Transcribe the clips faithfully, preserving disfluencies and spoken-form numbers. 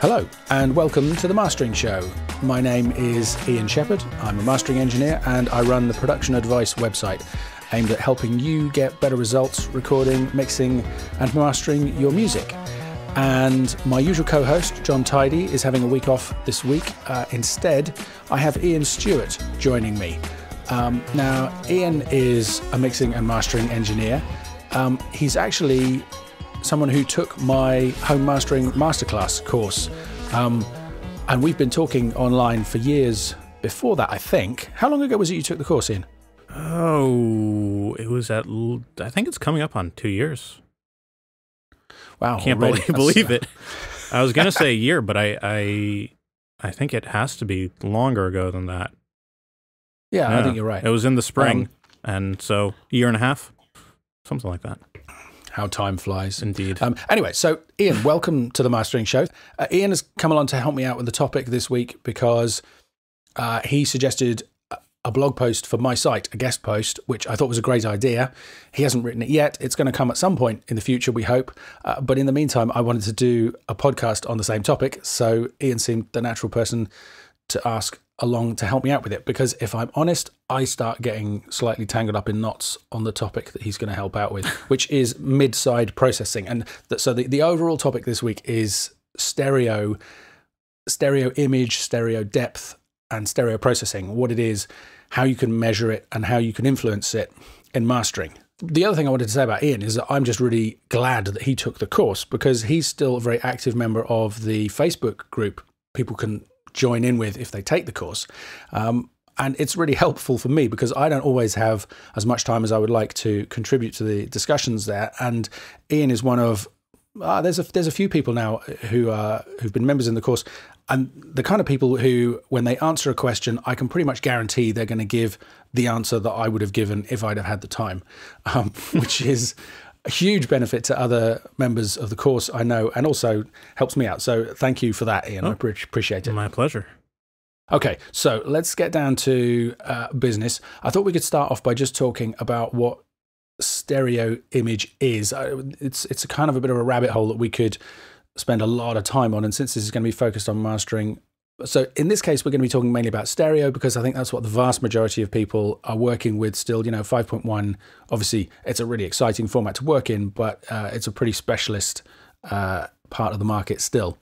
Hello and welcome to The Mastering Show. My name is Ian Shepherd. I'm a mastering engineer and I run the Production Advice website aimed at helping you get better results recording, mixing and mastering your music. And my usual co-host, John Tidy, is having a week off this week. Uh, instead, I have Ian Stewart joining me. Um, now, Ian is a mixing and mastering engineer. Um, he's actually someone who took my Home Mastering Masterclass course. Um, and we've been talking online for years before that, I think. How long ago was it you took the course, Ian? Oh, it was at, I think it's coming up on two years. Wow. Can't really believe that's... it. I was going to say a year, but I, I I think it has to be longer ago than that. Yeah, no, I think you're right. It was in the spring, um, and so a year and a half, something like that. How time flies. Indeed. Um, anyway, so Ian, welcome to The Mastering Show. Uh, Ian has come along to help me out with the topic this week because uh, he suggested a blog post for my site, a guest post, which I thought was a great idea. He hasn't written it yet. It's going to come at some point in the future, we hope. Uh, but in the meantime, I wanted to do a podcast on the same topic. So Ian seemed the natural person to ask along to help me out with it. Because if I'm honest, I start getting slightly tangled up in knots on the topic that he's going to help out with, which is mid-side processing. And th so the, the overall topic this week is stereo, stereo image, stereo depth, and stereo processing, what it is, how you can measure it, and how you can influence it in mastering. The other thing I wanted to say about Ian is that I'm just really glad that he took the course because he's still a very active member of the Facebook group people can join in with if they take the course. Um, and it's really helpful for me because I don't always have as much time as I would like to contribute to the discussions there. And Ian is one of, uh, there's a, there's a few people now who, uh, who've been members in the course, and the kind of people who, when they answer a question, I can pretty much guarantee they're going to give the answer that I would have given if I'd have had the time, um, which is a huge benefit to other members of the course, I know, and also helps me out. So thank you for that, Ian. Oh, I appreciate it. My pleasure. Okay, so let's get down to uh, business. I thought we could start off by just talking about what stereo image is. It's, it's a kind of a bit of a rabbit hole that we could spend a lot of time on, and since this is going to be focused on mastering, so in this case we're going to be talking mainly about stereo because I think that's what the vast majority of people are working with still. You know, five point one, obviously it's a really exciting format to work in, but uh, it's a pretty specialist uh, part of the market still.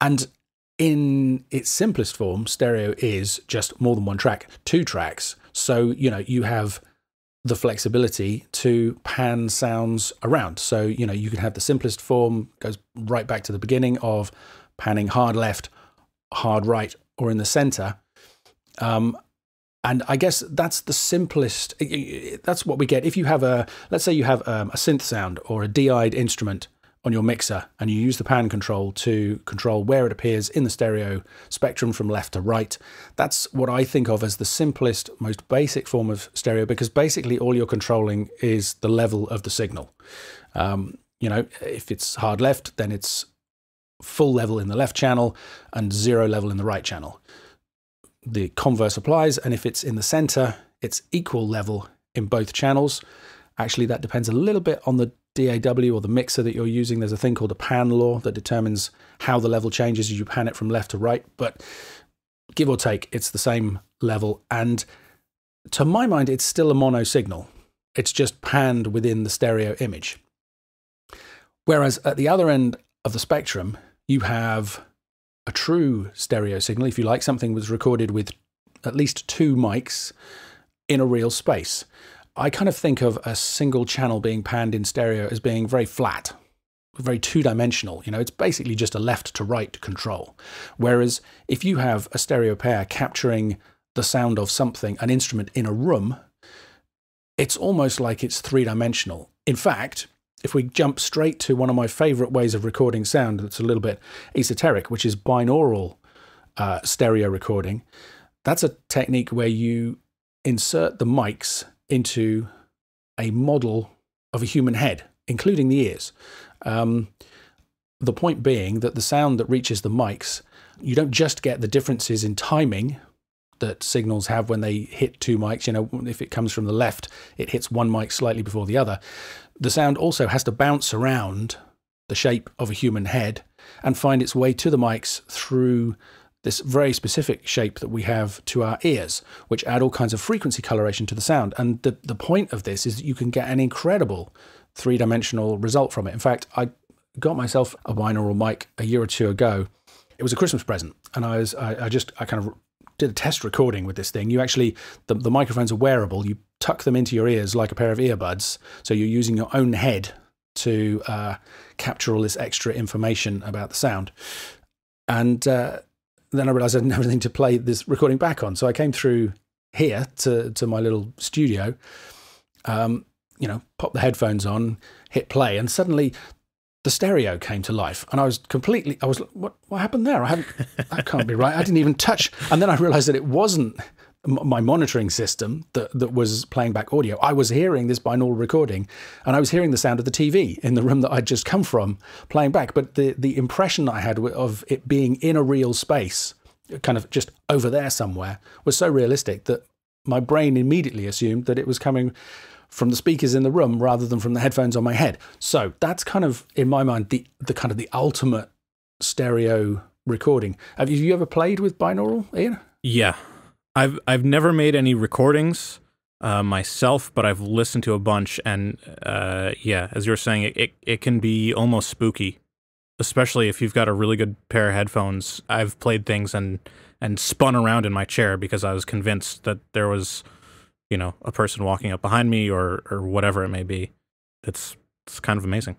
And in its simplest form, stereo is just more than one track, two tracks. So, you know, you have the flexibility to pan sounds around. So, you know, you can have the simplest form, goes right back to the beginning of panning hard left, hard right, or in the center. Um, and I guess that's the simplest, that's what we get. If you have a, let's say you have um, a synth sound or a D I'd instrument on your mixer, and you use the pan control to control where it appears in the stereo spectrum from left to right. That's what I think of as the simplest, most basic form of stereo, because basically all you're controlling is the level of the signal. Um, you know, if it's hard left, then it's full level in the left channel and zero level in the right channel. The converse applies, and if it's in the center, it's equal level in both channels. Actually, that depends a little bit on the D A W or the mixer that you're using. There's a thing called a pan law that determines how the level changes as you pan it from left to right, but give or take, it's the same level. And to my mind, it's still a mono signal. It's just panned within the stereo image. Whereas at the other end of the spectrum, you have a true stereo signal, if you like, something was recorded with at least two mics in a real space. I kind of think of a single channel being panned in stereo as being very flat, very two-dimensional. You know, it's basically just a left to right control. Whereas if you have a stereo pair capturing the sound of something, an instrument in a room, it's almost like it's three-dimensional. In fact, if we jump straight to one of my favorite ways of recording sound that's a little bit esoteric, which is binaural uh, stereo recording, that's a technique where you insert the mics into a model of a human head, including the ears. Um, the point being that the sound that reaches the mics, you don't just get the differences in timing that signals have when they hit two mics. You know, if it comes from the left, it hits one mic slightly before the other. The sound also has to bounce around the shape of a human head and find its way to the mics through this very specific shape that we have to our ears, which add all kinds of frequency coloration to the sound. And the, the point of this is that you can get an incredible three-dimensional result from it. In fact, I got myself a binaural mic a year or two ago. It was a Christmas present, and I was I, I just I kind of did a test recording with this thing. You actually, the, the microphones are wearable. You tuck them into your ears like a pair of earbuds, so you're using your own head to uh, capture all this extra information about the sound. And uh, then I realized I didn't have anything to play this recording back on, so I came through here to, to my little studio, um, you know, pop the headphones on, hit play, and suddenly the stereo came to life, and I was completely, I was like, what, what happened there? I haven't, that can't be right. I didn't even touch. And then I realized that it wasn't my monitoring system that, that was playing back audio. I was hearing this binaural recording, and I was hearing the sound of the T V in the room that I'd just come from playing back. But the, the impression I had of it being in a real space, kind of just over there somewhere, was so realistic that my brain immediately assumed that it was coming from the speakers in the room rather than from the headphones on my head. So that's kind of, in my mind, the the kind of the ultimate stereo recording. Have you, have you ever played with binaural, Ian? Yeah, I've I've never made any recordings uh, myself, but I've listened to a bunch, and uh, yeah, as you're saying, it, it it can be almost spooky, especially if you've got a really good pair of headphones. I've played things and and spun around in my chair because I was convinced that there was, you know, a person walking up behind me or or whatever it may be. It's it's kind of amazing.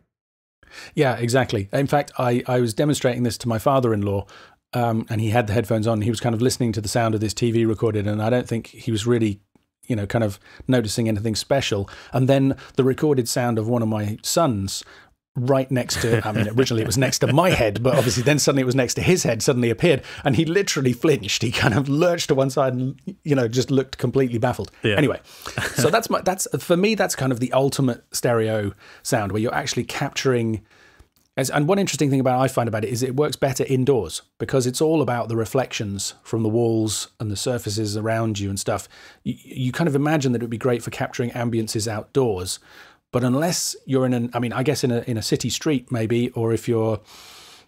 Yeah, exactly. In fact, I, I was demonstrating this to my father-in-law, um, and he had the headphones on. And he was kind of listening to the sound of this T V recorded, and I don't think he was really, you know, kind of noticing anything special. And then the recorded sound of one of my sons right next to, I mean, originally it was next to my head, but obviously then suddenly it was next to his head, suddenly appeared, and he literally flinched. He kind of lurched to one side and, you know, just looked completely baffled. Yeah. Anyway, so that's my, that's, for me, that's kind of the ultimate stereo sound where you're actually capturing, as, and one interesting thing about I find about it is it works better indoors because it's all about the reflections from the walls and the surfaces around you and stuff. You, you kind of imagine that it would be great for capturing ambiences outdoors, but unless you're in an, I mean, I guess in a in a city street maybe, or if you're,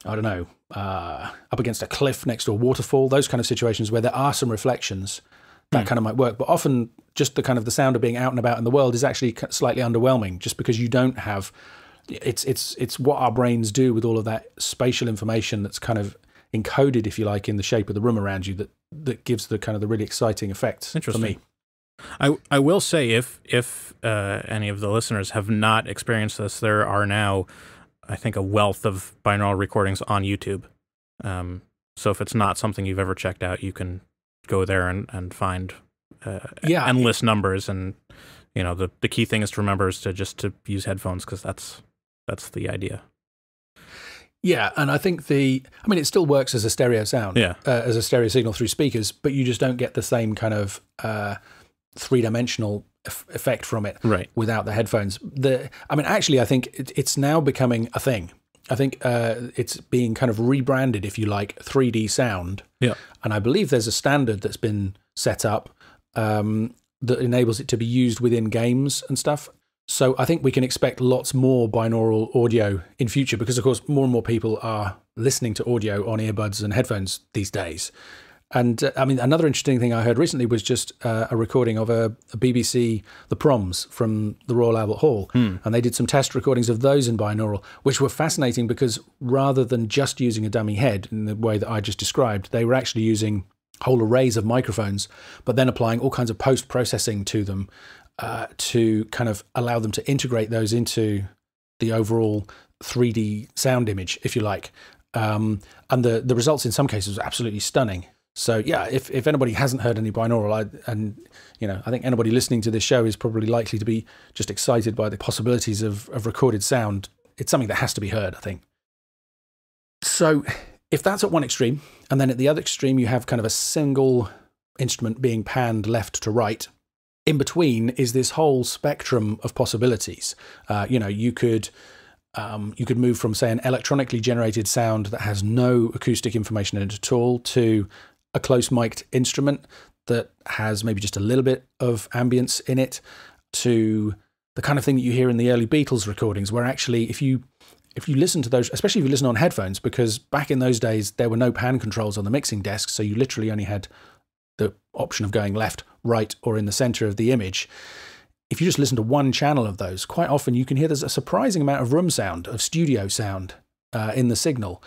I don't know, uh, up against a cliff next to a waterfall, those kind of situations where there are some reflections, that mm. kind of might work. But often just the kind of the sound of being out and about in the world is actually slightly underwhelming just because you don't have, it's, it's, it's what our brains do with all of that spatial information that's kind of encoded, if you like, in the shape of the room around you that, that gives the kind of the really exciting effects. Interesting. For me. I, I will say if if uh, any of the listeners have not experienced this, there are now, I think, a wealth of binaural recordings on YouTube. Um, so if it's not something you've ever checked out, you can go there and, and find uh, yeah, endless numbers. And, you know, the, the key thing is to remember is to just to use headphones because that's, that's the idea. Yeah, and I think the, I mean, it still works as a stereo sound, yeah. uh, as a stereo signal through speakers, but you just don't get the same kind of Uh, three-dimensional effect from it, right, without the headphones. The, I mean, actually, I think it, it's now becoming a thing. I think uh, it's being kind of rebranded, if you like, three D sound. Yeah. And I believe there's a standard that's been set up um, that enables it to be used within games and stuff. So I think we can expect lots more binaural audio in future because, of course, more and more people are listening to audio on earbuds and headphones these days. And uh, I mean, another interesting thing I heard recently was just uh, a recording of a, a B B C, the Proms from the Royal Albert Hall. Mm. And they did some test recordings of those in binaural, which were fascinating because rather than just using a dummy head in the way that I just described, they were actually using whole arrays of microphones, but then applying all kinds of post-processing to them uh, to kind of allow them to integrate those into the overall three D sound image, if you like. Um, and the, the results in some cases were absolutely stunning. So yeah, if, if anybody hasn't heard any binaural, I, and you know, I think anybody listening to this show is probably likely to be just excited by the possibilities of, of recorded sound. It's something that has to be heard, I think. So if that's at one extreme, and then at the other extreme, you have kind of a single instrument being panned left to right. In between is this whole spectrum of possibilities. Uh, you know, you could... Um, you could move from, say, an electronically generated sound that has no acoustic information in it at all to a close mic'd instrument that has maybe just a little bit of ambience in it, to the kind of thing that you hear in the early Beatles recordings, where actually if you if you listen to those, especially if you listen on headphones, because back in those days there were no pan controls on the mixing desk, so you literally only had the option of going left, right, or in the center of the image. If you just listen to one channel of those, quite often you can hear there's a surprising amount of room sound, of studio sound uh, in the signal.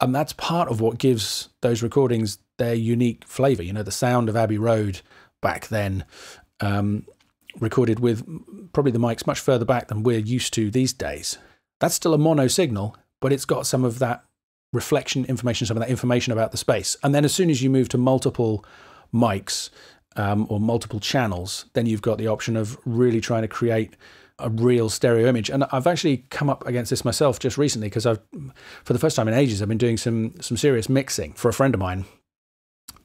And that's part of what gives those recordings their unique flavor. You know, the sound of Abbey Road back then, um, recorded with probably the mics much further back than we're used to these days. That's still a mono signal, but it's got some of that reflection information, some of that information about the space. And then as soon as you move to multiple mics, Um, or multiple channels, then you've got the option of really trying to create a real stereo image. And I've actually come up against this myself just recently, because I've, for the first time in ages, I've been doing some some serious mixing for a friend of mine,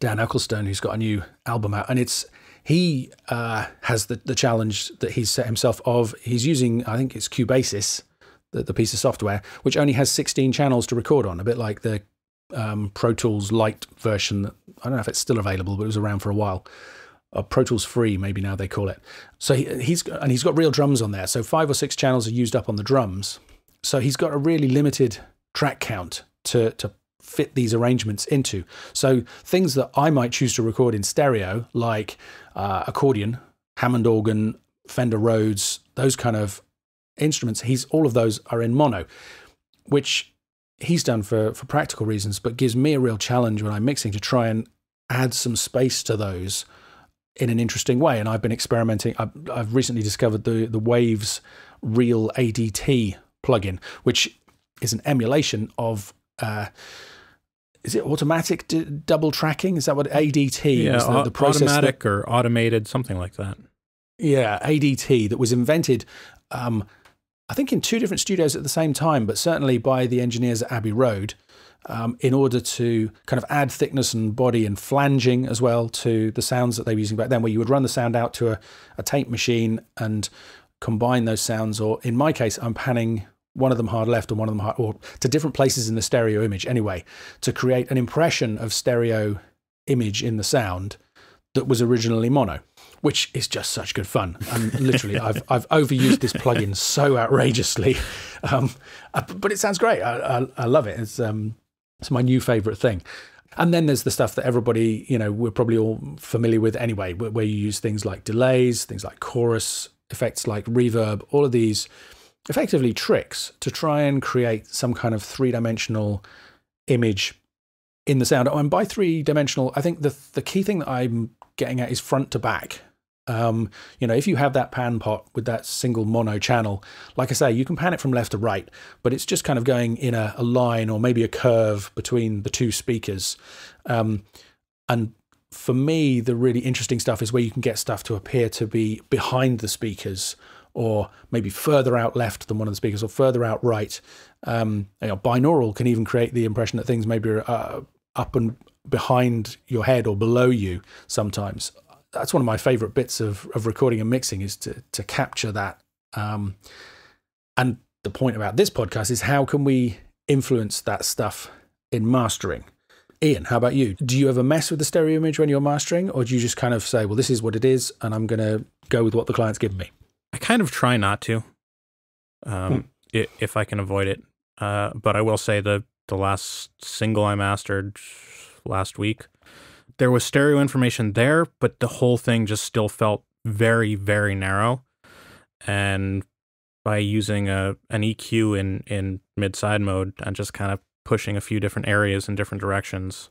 Dan Ecclestone, who's got a new album out, and it's he uh, has the the challenge that he's set himself of, he's using, I think it's Cubasis, the, the piece of software, which only has sixteen channels to record on, a bit like the um, Pro Tools Lite version. I don't know if it's still available, but it was around for a while. Or Pro Tools Free, maybe now they call it. So he, he's and he's got real drums on there. So five or six channels are used up on the drums. So he's got a really limited track count to to fit these arrangements into. So things that I might choose to record in stereo, like uh, accordion, Hammond organ, Fender Rhodes, those kind of instruments, he's all of those are in mono, which he's done for for practical reasons, but gives me a real challenge when I'm mixing to try and add some space to those in an interesting way. And I've been experimenting. I've, I've recently discovered the, the Waves Real A D T plugin, which is an emulation of, uh, is it automatic d double tracking? Is that what A D T yeah, is? The, the process automatic that, or automated, something like that. Yeah, A D T, that was invented, um, I think in two different studios at the same time, but certainly by the engineers at Abbey Road, Um, in order to kind of add thickness and body and flanging as well to the sounds that they were using back then, where you would run the sound out to a, a tape machine and combine those sounds, or in my case, I'm panning one of them hard left and one of them hard, or to different places in the stereo image anyway, to create an impression of stereo image in the sound that was originally mono, which is just such good fun. And literally, I've I've overused this plugin so outrageously, um, but it sounds great. I, I, I love it. It's um, It's my new favorite thing. And then there's the stuff that everybody, you know, we're probably all familiar with anyway, where you use things like delays, things like chorus, effects like reverb, all of these effectively tricks to try and create some kind of three-dimensional image in the sound. And by three-dimensional, I think the, the key thing that I'm getting at is front to back. Um, you know, if you have that pan pot with that single mono channel, like I say, you can pan it from left to right, but it's just kind of going in a, a line or maybe a curve between the two speakers. Um, and for me, the really interesting stuff is where you can get stuff to appear to be behind the speakers, or maybe further out left than one of the speakers, or further out right. Um, you know, binaural can even create the impression that things maybe are uh, up and behind your head or below you sometimes. That's one of my favorite bits of, of recording and mixing, is to, to capture that. Um, and the point about this podcast is, how can we influence that stuff in mastering? Ian, how about you? Do you ever mess with the stereo image when you're mastering, or do you just kind of say, well, this is what it is, and I'm going to go with what the client's given me? I kind of try not to, um, hmm. if I can avoid it. Uh, but I will say the, the last single I mastered last week, there was stereo information there, but the whole thing just still felt very, very narrow. And by using a an E Q in, in mid-side mode and just kind of pushing a few different areas in different directions,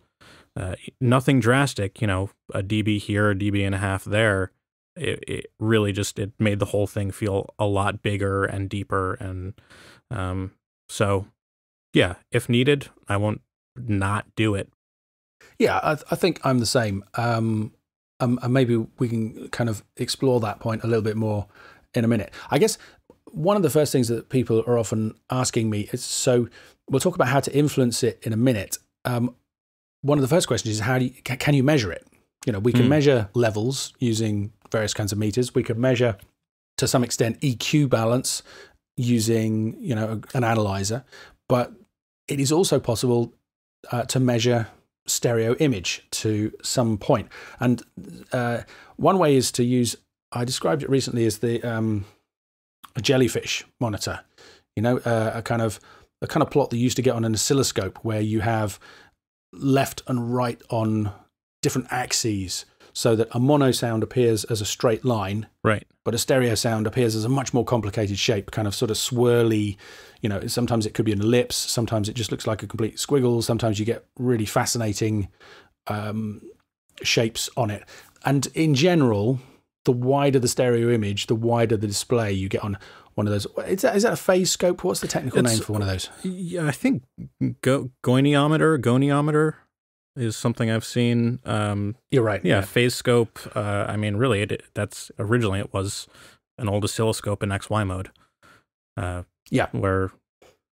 uh, nothing drastic, you know, a dB here, a dB and a half there, it, it really just, it made the whole thing feel a lot bigger and deeper. And um, so, yeah, if needed, I won't not do it. Yeah, I, th I think I'm the same. Um, um, and maybe we can kind of explore that point a little bit more in a minute. I guess one of the first things that people are often asking me is, so we'll talk about how to influence it in a minute. Um, one of the first questions is, how do you, ca can you measure it? You know, we can mm. measure levels using various kinds of meters. We could measure, to some extent, E Q balance using, you know, an analyzer. But it is also possible uh, to measure stereo image to some point. And uh, one way is to use, I described it recently as the um, a jellyfish monitor, you know, uh, a kind of a kind of plot that you used to get on an oscilloscope, where you have left and right on different axes, so that a mono sound appears as a straight line, right? But a stereo sound appears as a much more complicated shape, kind of sort of swirly, you know, sometimes it could be an ellipse, sometimes it just looks like a complete squiggle, sometimes you get really fascinating um, shapes on it. And in general, the wider the stereo image, the wider the display you get on one of those. Is that, is that a phase scope? What's the technical it's, name for one of those? Yeah, I think go, goniometer, goniometer. Is something I've seen. Um, You're right. Yeah, yeah. Phase scope. Uh, I mean, really, it, that's originally it was an old oscilloscope in X Y mode. Uh, yeah, where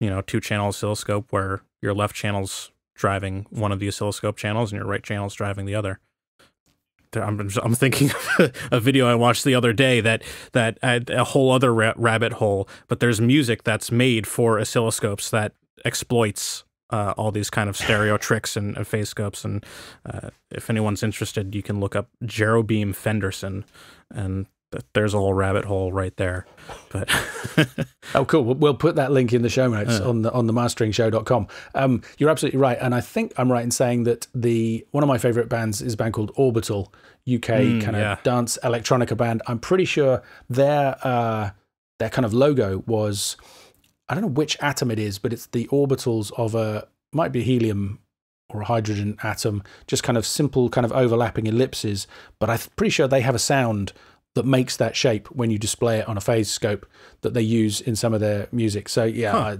you know two channel oscilloscope, where your left channel's driving one of the oscilloscope channels and your right channel's driving the other. I'm I'm thinking of a video I watched the other day that that had a whole other ra rabbit hole. But there's music that's made for oscilloscopes that exploits Uh, all these kind of stereo tricks and uh, phase scopes, and uh, if anyone's interested, you can look up Jerobeam Fenderson, and th there's a whole rabbit hole right there. But oh, cool! We'll put that link in the show notes uh. on the on the mastering show dot com. Um, you're absolutely right, and I think I'm right in saying that the one of my favorite bands is a band called Orbital, U K mm, kind of yeah. dance electronica band. I'm pretty sure their uh, their kind of logo was, I don't know which atom it is, but it's the orbitals of a, might be a helium or a hydrogen atom, just kind of simple kind of overlapping ellipses. But I'm pretty sure they have a sound that makes that shape when you display it on a phase scope that they use in some of their music. So yeah, huh.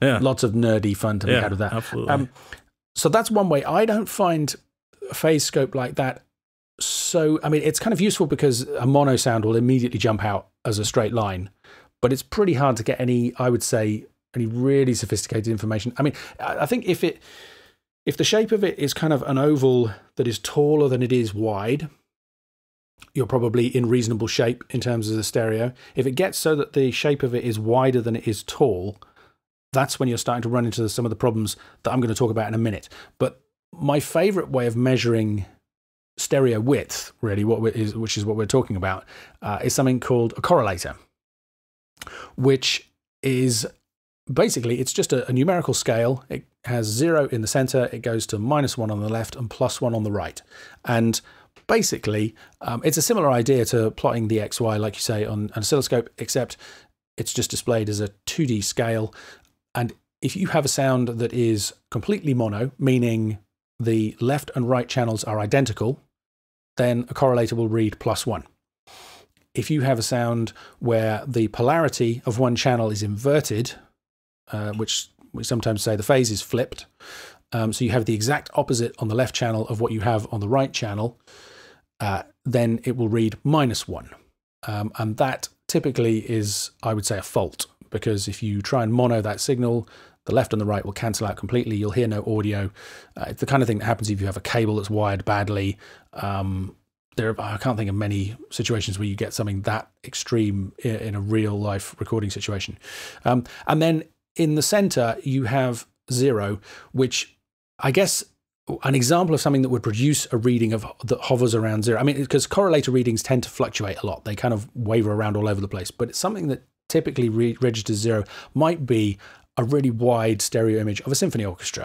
I, yeah. lots of nerdy fun to yeah, make out of that. Absolutely. Um, so that's one way. I don't find a phase scope like that. So, I mean, it's kind of useful because a mono sound will immediately jump out as a straight line. But it's pretty hard to get any, I would say, any really sophisticated information. I mean, I think if it, if the shape of it is kind of an oval that is taller than it is wide, you're probably in reasonable shape in terms of the stereo. If it gets so that the shape of it is wider than it is tall, that's when you're starting to run into some of the problems that I'm going to talk about in a minute. But my favorite way of measuring stereo width, really, what is, which is what we're talking about, uh, is something called a correlator, which is basically, it's just a, a numerical scale. It has zero in the center, it goes to minus one on the left and plus one on the right. And basically, um, it's a similar idea to plotting the X Y, like you say, on an oscilloscope, except it's just displayed as a two D scale. And if you have a sound that is completely mono, meaning the left and right channels are identical, then a correlator will read plus one. If you have a sound where the polarity of one channel is inverted, uh, which we sometimes say the phase is flipped, um, so you have the exact opposite on the left channel of what you have on the right channel, uh, then it will read minus one. Um, and that typically is, I would say, a fault, because if you try and mono that signal, the left and the right will cancel out completely. You'll hear no audio. Uh, it's the kind of thing that happens if you have a cable that's wired badly. Um, There, I can't think of many situations where you get something that extreme in a real-life recording situation. Um, and then in the center, you have zero, which I guess an example of something that would produce a reading of that hovers around zero. I mean, because correlator readings tend to fluctuate a lot. They kind of waver around all over the place. But it's something that typically re registers zero might be a really wide stereo image of a symphony orchestra,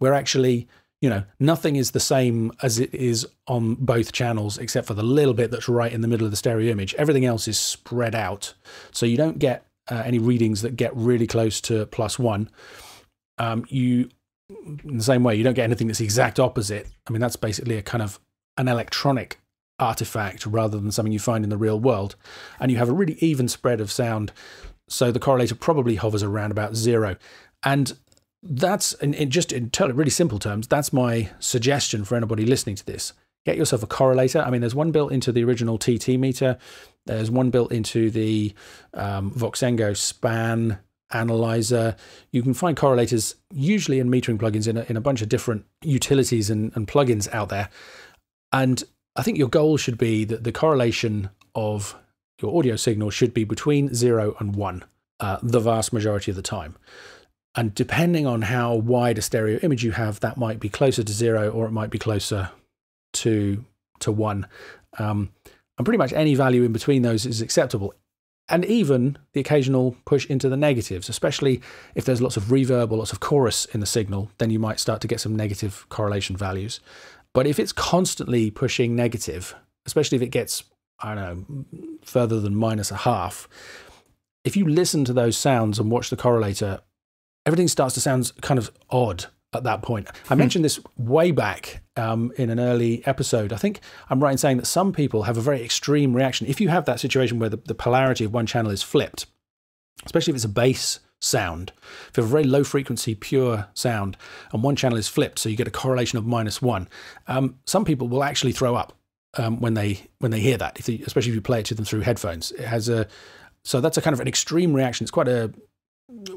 where actually, you know, nothing is the same as it is on both channels, except for the little bit that's right in the middle of the stereo image. Everything else is spread out. So you don't get uh, any readings that get really close to plus one. Um, you, in the same way, you don't get anything that's the exact opposite. I mean, that's basically a kind of an electronic artifact rather than something you find in the real world. And you have a really even spread of sound. So the correlator probably hovers around about zero. And that's, in, in just in really simple terms, that's my suggestion for anybody listening to this. Get yourself a correlator. I mean, there's one built into the original T T meter. There's one built into the um, Voxengo Span analyzer. You can find correlators usually in metering plugins in a, in a bunch of different utilities and, and plugins out there. And I think your goal should be that the correlation of your audio signal should be between zero and one uh, the vast majority of the time. And depending on how wide a stereo image you have, that might be closer to zero or it might be closer to to one. Um, and pretty much any value in between those is acceptable. and even the occasional push into the negatives, especially if there's lots of reverb or lots of chorus in the signal, then you might start to get some negative correlation values. But if it's constantly pushing negative, especially if it gets, I don't know, further than minus a half, if you listen to those sounds and watch the correlator, everything starts to sound kind of odd at that point. I mentioned this way back um, in an early episode. I think I'm right in saying that some people have a very extreme reaction. If you have that situation where the, the polarity of one channel is flipped, especially if it's a bass sound, if you have a very low frequency pure sound and one channel is flipped, so you get a correlation of minus one, um, some people will actually throw up um, when they when they hear that, if they, especially if you play it to them through headphones. It has a, so that's a kind of an extreme reaction. It's quite a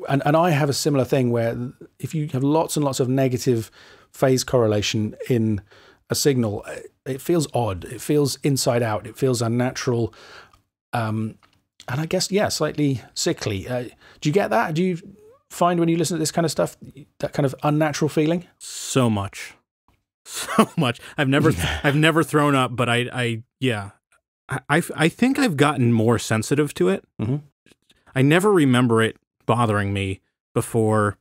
And, and I have a similar thing where if you have lots and lots of negative phase correlation in a signal, it feels odd. It feels inside out. It feels unnatural. Um, and I guess, yeah, slightly sickly. Uh, do you get that? Do you find when you listen to this kind of stuff, that kind of unnatural feeling? So much. So much. I've never, I've never thrown up, but I, I yeah, I, I think I've gotten more sensitive to it. Mm-hmm. I never remember it bothering me before,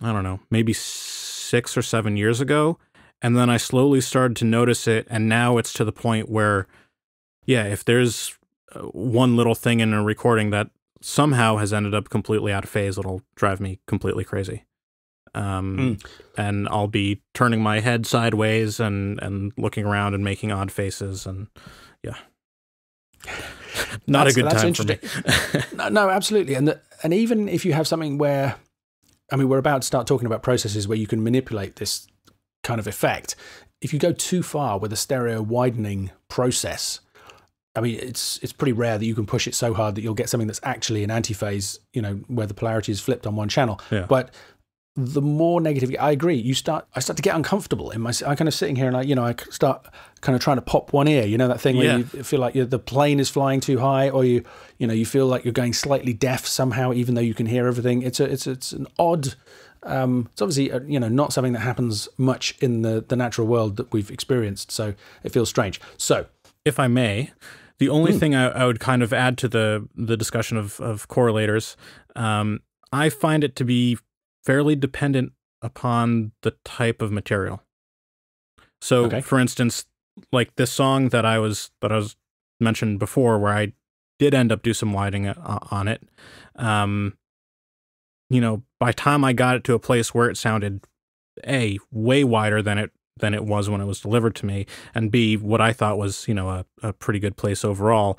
I don't know, maybe six or seven years ago. And then I slowly started to notice it. And now it's to the point where, yeah, if there's one little thing in a recording that somehow has ended up completely out of phase, it'll drive me completely crazy. Um, mm. And I'll be turning my head sideways and, and looking around and making odd faces. And yeah. Not that's, a good that's time interesting. For me. no, no, absolutely. And the, and even if you have something where, I mean, we're about to start talking about processes where you can manipulate this kind of effect. If you go too far with a stereo widening process, I mean, it's it's pretty rare that you can push it so hard that you'll get something that's actually an antiphase, you know, where the polarity is flipped on one channel. Yeah. But the more negative, I agree, you start, I start to get uncomfortable in my, I kind of sitting here and I, you know, I start kind of trying to pop one ear, you know, that thing where yeah. you feel like you're, the plane is flying too high, or you, you know, you feel like you're going slightly deaf somehow, even though you can hear everything. It's a, it's, it's an odd, um, it's obviously, uh, you know, not something that happens much in the, the natural world that we've experienced. So it feels strange. So if I may, the only mm. thing I, I would kind of add to the, the discussion of, of correlators, um, I find it to be fairly dependent upon the type of material. So, okay. for instance, like this song that I was that I was mentioned before, where I did end up do some widening on it. Um, you know, by the time I got it to a place where it sounded A, way wider than it than it was when it was delivered to me, and B, what I thought was, you know, a, a pretty good place overall,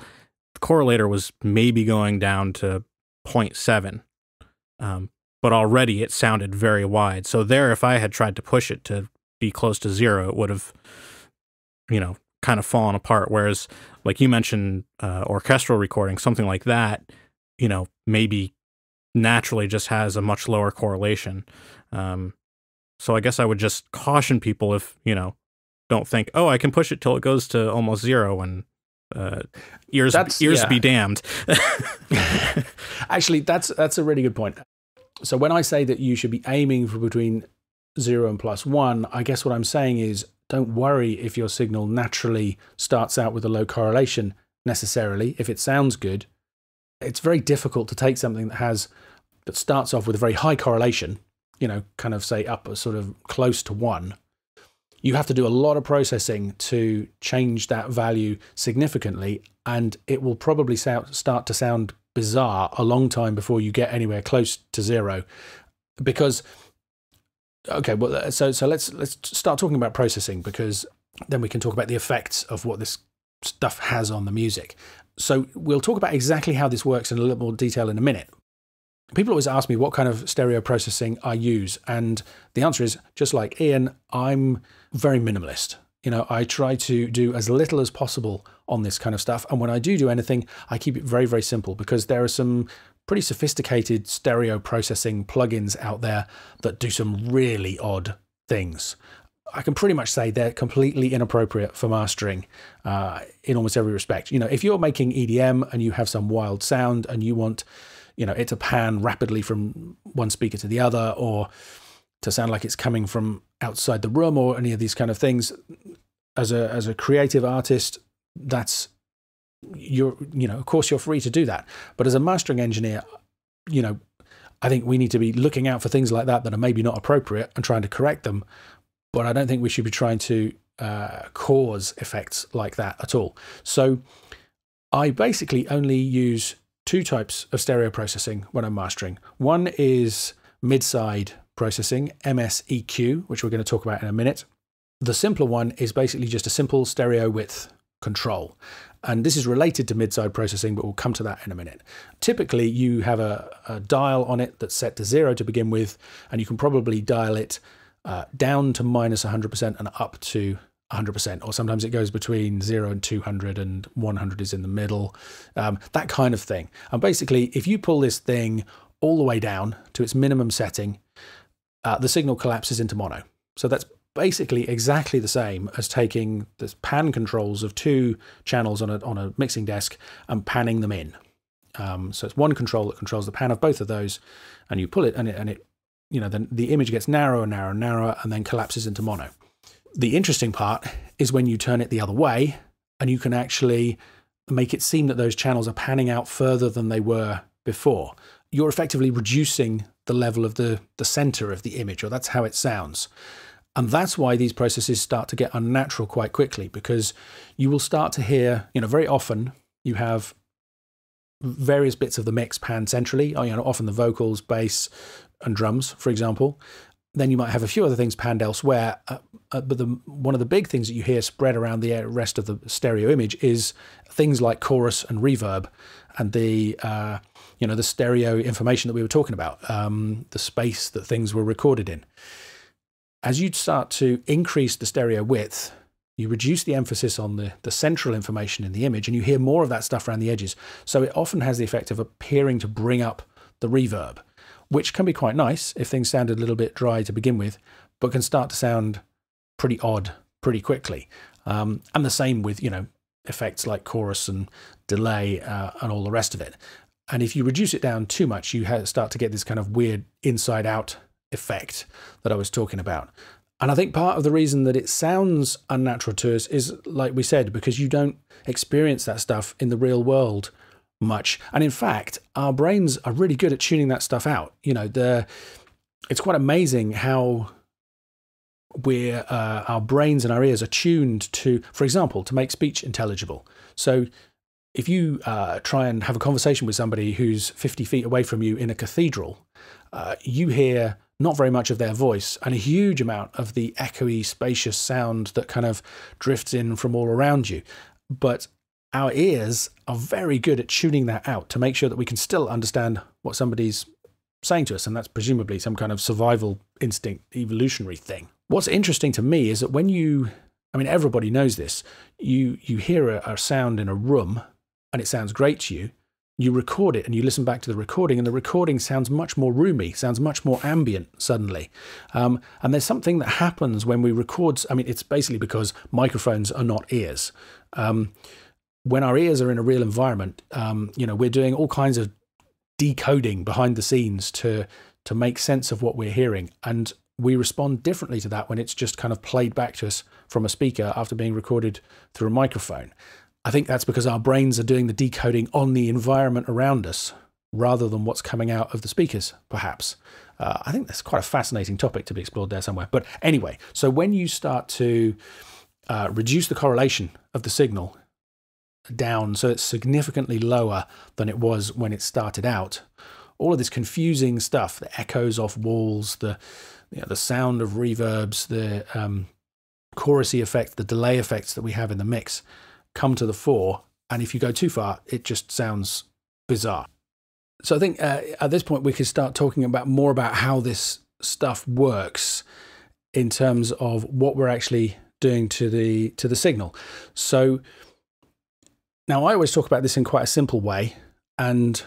the correlator was maybe going down to zero point seven. Um, But already it sounded very wide. So there, if I had tried to push it to be close to zero, it would have, you know, kind of fallen apart. Whereas, like you mentioned, uh, orchestral recording, something like that, you know, maybe naturally just has a much lower correlation. Um, so I guess I would just caution people if, you know, don't think, oh, I can push it till it goes to almost zero and uh ears, that's, ears yeah. be damned. Actually, that's that's a really good point. So when I say that you should be aiming for between zero and plus one, I guess what I'm saying is don't worry if your signal naturally starts out with a low correlation necessarily. If it sounds good, it's very difficult to take something that has that starts off with a very high correlation, you know, kind of say up or sort of close to one. You have to do a lot of processing to change that value significantly, and it will probably start to sound bizarre a long time before you get anywhere close to zero. Because okay, well, so so let's let's start talking about processing, because then we can talk about the effects of what this stuff has on the music. So we'll talk about exactly how this works in a little more detail in a minute. People always ask me what kind of stereo processing I use, and the answer is, just like Ian, I'm very minimalist. You know, I try to do as little as possible on this kind of stuff. And when I do do anything, I keep it very, very simple, because there are some pretty sophisticated stereo processing plugins out there that do some really odd things. I can pretty much say they're completely inappropriate for mastering uh, in almost every respect. You know, if you're making E D M and you have some wild sound and you want, you know, it to pan rapidly from one speaker to the other, or to sound like it's coming from outside the room, or any of these kind of things, as a as a creative artist, that's you're, you know, of course you're free to do that. But as a mastering engineer, you know, I think we need to be looking out for things like that that are maybe not appropriate and trying to correct them. But I don't think we should be trying to uh, cause effects like that at all. So I basically only use two types of stereo processing when I'm mastering. One is mid-side processing, M S E Q, which we're going to talk about in a minute. The simpler one is basically just a simple stereo width control. And this is related to mid-side processing, but we'll come to that in a minute. Typically, you have a, a dial on it that's set to zero to begin with, and you can probably dial it uh, down to minus one hundred percent and up to one hundred percent, or sometimes it goes between zero and two hundred, and one hundred is in the middle, um, that kind of thing. And basically, if you pull this thing all the way down to its minimum setting, uh, the signal collapses into mono. So that's basically exactly the same as taking the pan controls of two channels on a, on a mixing desk and panning them in. Um, so it's one control that controls the pan of both of those, and you pull it, and it, and it you know, then the image gets narrower and narrower and narrower, and then collapses into mono. The interesting part is when you turn it the other way and you can actually make it seem that those channels are panning out further than they were before. You're effectively reducing the level of the, the center of the image, or that's how it sounds. And that's why these processes start to get unnatural quite quickly, because you will start to hear, you know, very often you have various bits of the mix pan centrally, you know, often the vocals, bass, and drums, for example. Then you might have a few other things panned elsewhere, uh, uh, but the, one of the big things that you hear spread around the rest of the stereo image is things like chorus and reverb, and the uh, you know the stereo information that we were talking about, um, the space that things were recorded in. As you start to increase the stereo width, you reduce the emphasis on the, the central information in the image, and you hear more of that stuff around the edges. So it often has the effect of appearing to bring up the reverb, which can be quite nice if things sound a little bit dry to begin with, but can start to sound pretty odd pretty quickly. Um, and the same with, you know, effects like chorus and delay uh, and all the rest of it. And if you reduce it down too much, you start to get this kind of weird inside-out effect that I was talking about. And I think part of the reason that it sounds unnatural to us is, like we said, because you don't experience that stuff in the real world much. And in fact, our brains are really good at tuning that stuff out. You know, the it's quite amazing how we're uh, our brains and our ears are tuned to, for example, to make speech intelligible. So if you uh, try and have a conversation with somebody who's fifty feet away from you in a cathedral, uh, you hear not very much of their voice and a huge amount of the echoey, spacious sound that kind of drifts in from all around you. But our ears are very good at tuning that out to make sure that we can still understand what somebody's saying to us, and that's presumably some kind of survival instinct, evolutionary thing. What's interesting to me is that when you, I mean, everybody knows this, you, you hear a, a sound in a room and it sounds great to you, you record it and you listen back to the recording, and the recording sounds much more roomy, sounds much more ambient suddenly. Um, and there's something that happens when we record, I mean, it's basically because microphones are not ears. Um, When our ears are in a real environment, um, you know, we're doing all kinds of decoding behind the scenes to to make sense of what we're hearing, and we respond differently to that when it's just kind of played back to us from a speaker after being recorded through a microphone. I think that's because our brains are doing the decoding on the environment around us rather than what's coming out of the speakers, perhaps. Uh, I think that's quite a fascinating topic to be explored there somewhere. But anyway, so when you start to uh, reduce the correlation of the signal down, so it's significantly lower than it was when it started out, all of this confusing stuff, the echoes off walls, the you know, the sound of reverbs, the um, chorusy effects, the delay effects that we have in the mix come to the fore, and if you go too far it just sounds bizarre. So I think uh, at this point we could start talking about more about how this stuff works in terms of what we're actually doing to the to the signal. So now, I always talk about this in quite a simple way, and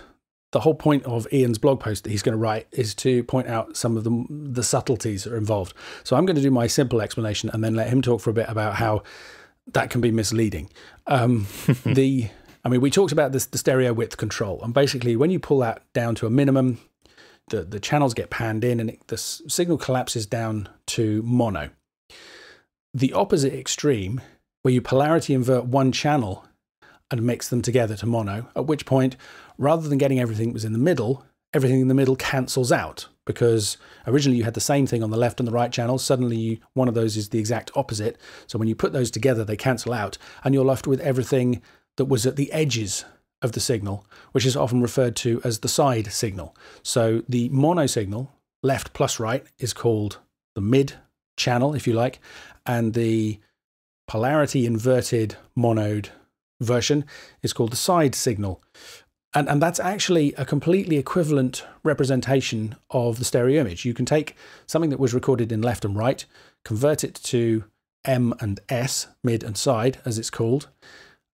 the whole point of Ian's blog post that he's going to write is to point out some of the, the subtleties that are involved. So I'm going to do my simple explanation and then let him talk for a bit about how that can be misleading. Um, the, I mean, we talked about this, the stereo width control, and basically when you pull that down to a minimum, the, the channels get panned in and it, the signal collapses down to mono. The opposite extreme, where you polarity invert one channel and mix them together to mono, at which point, rather than getting everything that was in the middle, everything in the middle cancels out, because originally you had the same thing on the left and the right channels. Suddenly you, one of those is the exact opposite. So when you put those together, they cancel out, and you're left with everything that was at the edges of the signal, which is often referred to as the side signal. So the mono signal, left plus right, is called the mid channel, if you like, and the polarity inverted monoed version is called the side signal. And, and that's actually a completely equivalent representation of the stereo image. You can take something that was recorded in left and right, convert it to M and S, mid and side, as it's called,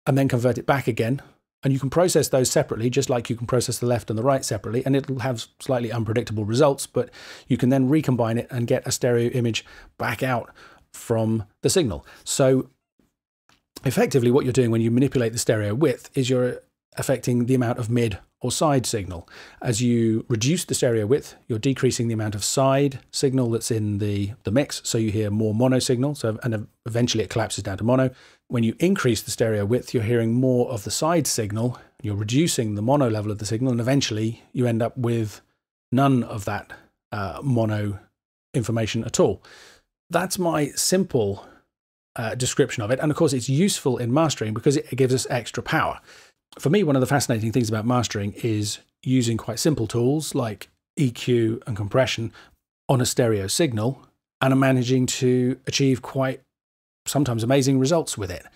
and then convert it back again. And you can process those separately, just like you can process the left and the right separately, and it'll have slightly unpredictable results, but you can then recombine it and get a stereo image back out from the signal. So effectively what you're doing when you manipulate the stereo width is you're affecting the amount of mid or side signal. As you reduce the stereo width, you're decreasing the amount of side signal that's in the, the mix, so you hear more mono signal, so, and eventually it collapses down to mono. When you increase the stereo width, you're hearing more of the side signal, you're reducing the mono level of the signal, and eventually you end up with none of that uh, mono information at all. That's my simple uh, description of it, and of course it's useful in mastering because it gives us extra power. For me, one of the fascinating things about mastering is using quite simple tools like E Q and compression on a stereo signal, and I'm managing to achieve quite sometimes amazing results with it.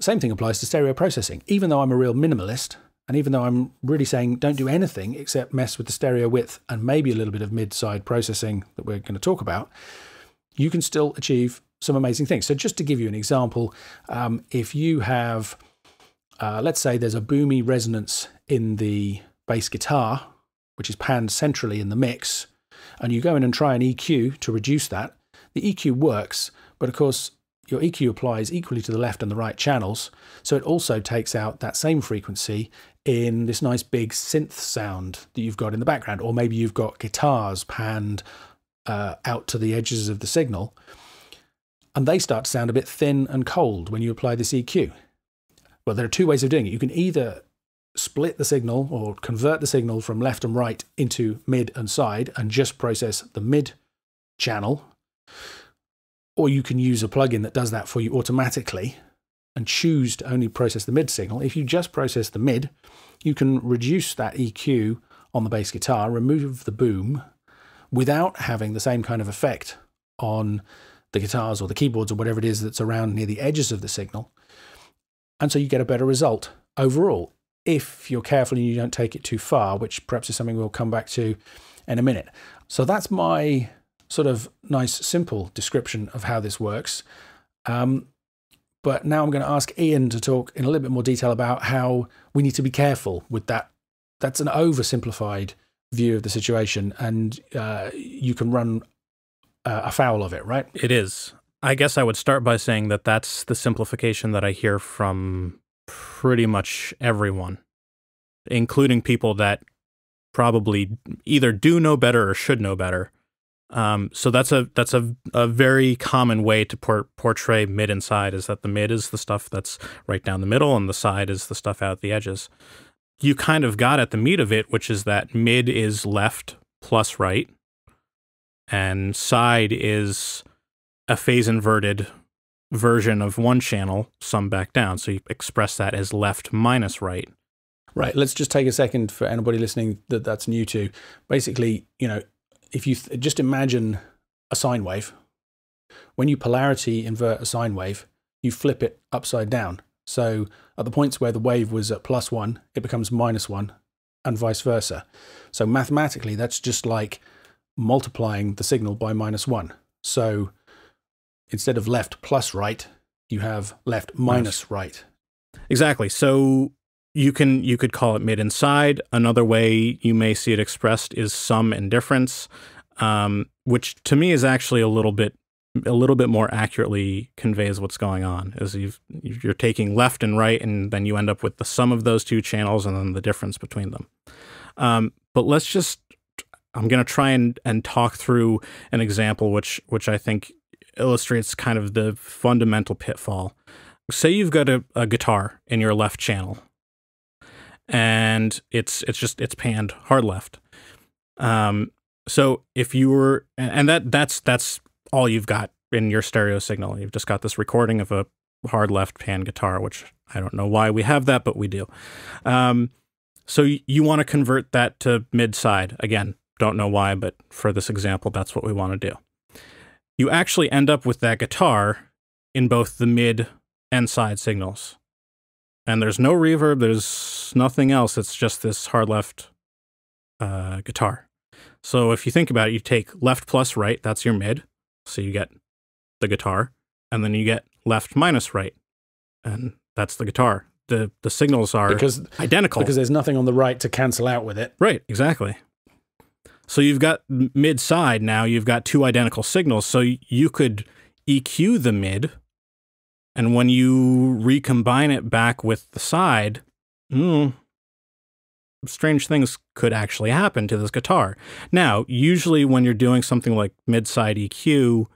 Same thing applies to stereo processing. Even though I'm a real minimalist, and even though I'm really saying don't do anything except mess with the stereo width and maybe a little bit of mid-side processing that we're going to talk about, you can still achieve some amazing things. So just to give you an example, um, if you have... Uh, let's say there's a boomy resonance in the bass guitar, which is panned centrally in the mix, and you go in and try an E Q to reduce that. The E Q works, but of course your E Q applies equally to the left and the right channels, so it also takes out that same frequency in this nice big synth sound that you've got in the background. Or maybe you've got guitars panned uh, out to the edges of the signal, and they start to sound a bit thin and cold when you apply this E Q. Well, there are two ways of doing it. You can either split the signal or convert the signal from left and right into mid and side and just process the mid channel, or you can use a plugin that does that for you automatically and choose to only process the mid signal. If you just process the mid, you can reduce that E Q on the bass guitar, remove the boom, without having the same kind of effect on the guitars or the keyboards or whatever it is that's around near the edges of the signal. And so you get a better result overall, if you're careful and you don't take it too far, which perhaps is something we'll come back to in a minute. So that's my sort of nice, simple description of how this works. Um, but now I'm going to ask Ian to talk in a little bit more detail about how we need to be careful with that. That's an oversimplified view of the situation, and uh, you can run uh, afoul of it, right? It is. I guess I would start by saying that that's the simplification that I hear from pretty much everyone, including people that probably either do know better or should know better. Um, so that's a that's a, a very common way to por portray mid and side, is that the mid is the stuff that's right down the middle and the side is the stuff out the edges. You kind of got at the meat of it, which is that mid is left plus right, and side is a phase inverted version of one channel, some back down. So you express that as left minus right. Right. Let's just take a second for anybody listening that that's new to. Basically, you know, if you th just imagine a sine wave, when you polarity invert a sine wave, you flip it upside down. So at the points where the wave was at plus one, it becomes minus one, and vice versa. So mathematically, that's just like multiplying the signal by minus one. So instead of left plus right, you have left minus right. Exactly. So you can you could call it mid and side. Another way you may see it expressed is sum and difference, um, which to me is actually a little bit a little bit more accurately conveys what's going on. Is you've, you're taking left and right, and then you end up with the sum of those two channels and then the difference between them. Um, but let's just I'm going to try and and talk through an example which which I think illustrates kind of the fundamental pitfall. say you've got a, a guitar in your left channel, and it's it's just it's panned hard left. Um, so if you were, and that that's that's all you've got in your stereo signal. You've just got this recording of a hard left panned guitar, which I don't know why we have that, but we do. Um, so you, you want to convert that to mid side again. Don't know why, but for this example, that's what we want to do. You actually end up with that guitar in both the mid and side signals. And there's no reverb, there's nothing else, it's just this hard left uh, guitar. So if you think about it, you take left plus right, that's your mid, so you get the guitar, and then you get left minus right, and that's the guitar. The, the signals are because, identical. Because there's nothing on the right to cancel out with it. Right, exactly. So you've got mid-side now, you've got two identical signals, so you could E Q the mid, and when you recombine it back with the side, mm, strange things could actually happen to this guitar. Now, usually when you're doing something like mid-side E Q,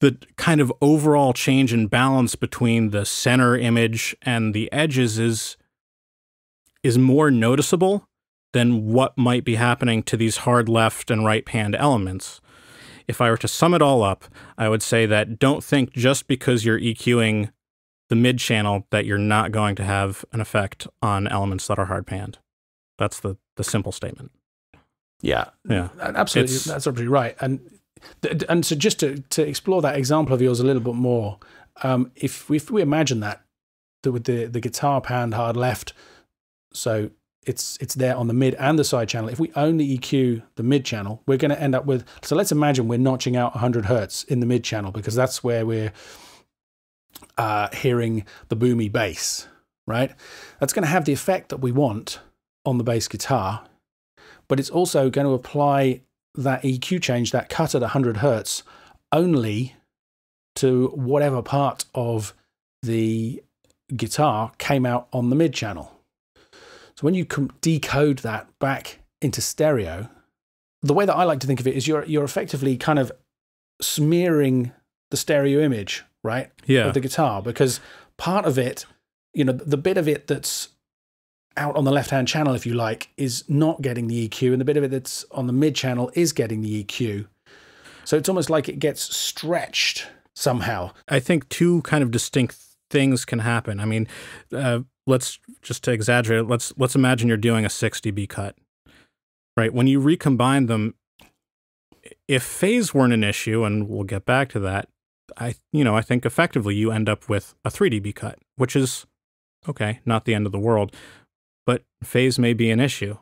the kind of overall change in balance between the center image and the edges is, is more noticeable than what might be happening to these hard left and right panned elements. If I were to sum it all up, I would say that don't think just because you're EQing the mid channel that you're not going to have an effect on elements that are hard panned. That's the, the simple statement. Yeah, yeah, absolutely. It's, that's absolutely right. And, and so just to, to explore that example of yours a little bit more, um, if, we, if we imagine that, that with the, the guitar panned hard left, so it's it's there on the mid and the side channel. If we only E Q the mid channel, we're going to end up with, so let's imagine we're notching out one hundred hertz in the mid channel because that's where we're uh, hearing the boomy bass, right? That's going to have the effect that we want on the bass guitar, but it's also going to apply that E Q change, that cut at one hundred hertz, only to whatever part of the guitar came out on the mid channel. So when you decode that back into stereo, the way that I like to think of it is you're you're effectively kind of smearing the stereo image, right? Yeah. Of the guitar, because part of it, you know, the bit of it that's out on the left-hand channel, if you like, is not getting the E Q, and the bit of it that's on the mid channel is getting the E Q. So it's almost like it gets stretched somehow. I think two kind of distinct things can happen. I mean, uh, let's just to exaggerate, let's let's imagine you're doing a six dB cut, right? When you recombine them, if phase weren't an issue, and we'll get back to that, I you know I think effectively you end up with a three dB cut, which is okay, not the end of the world, but phase may be an issue,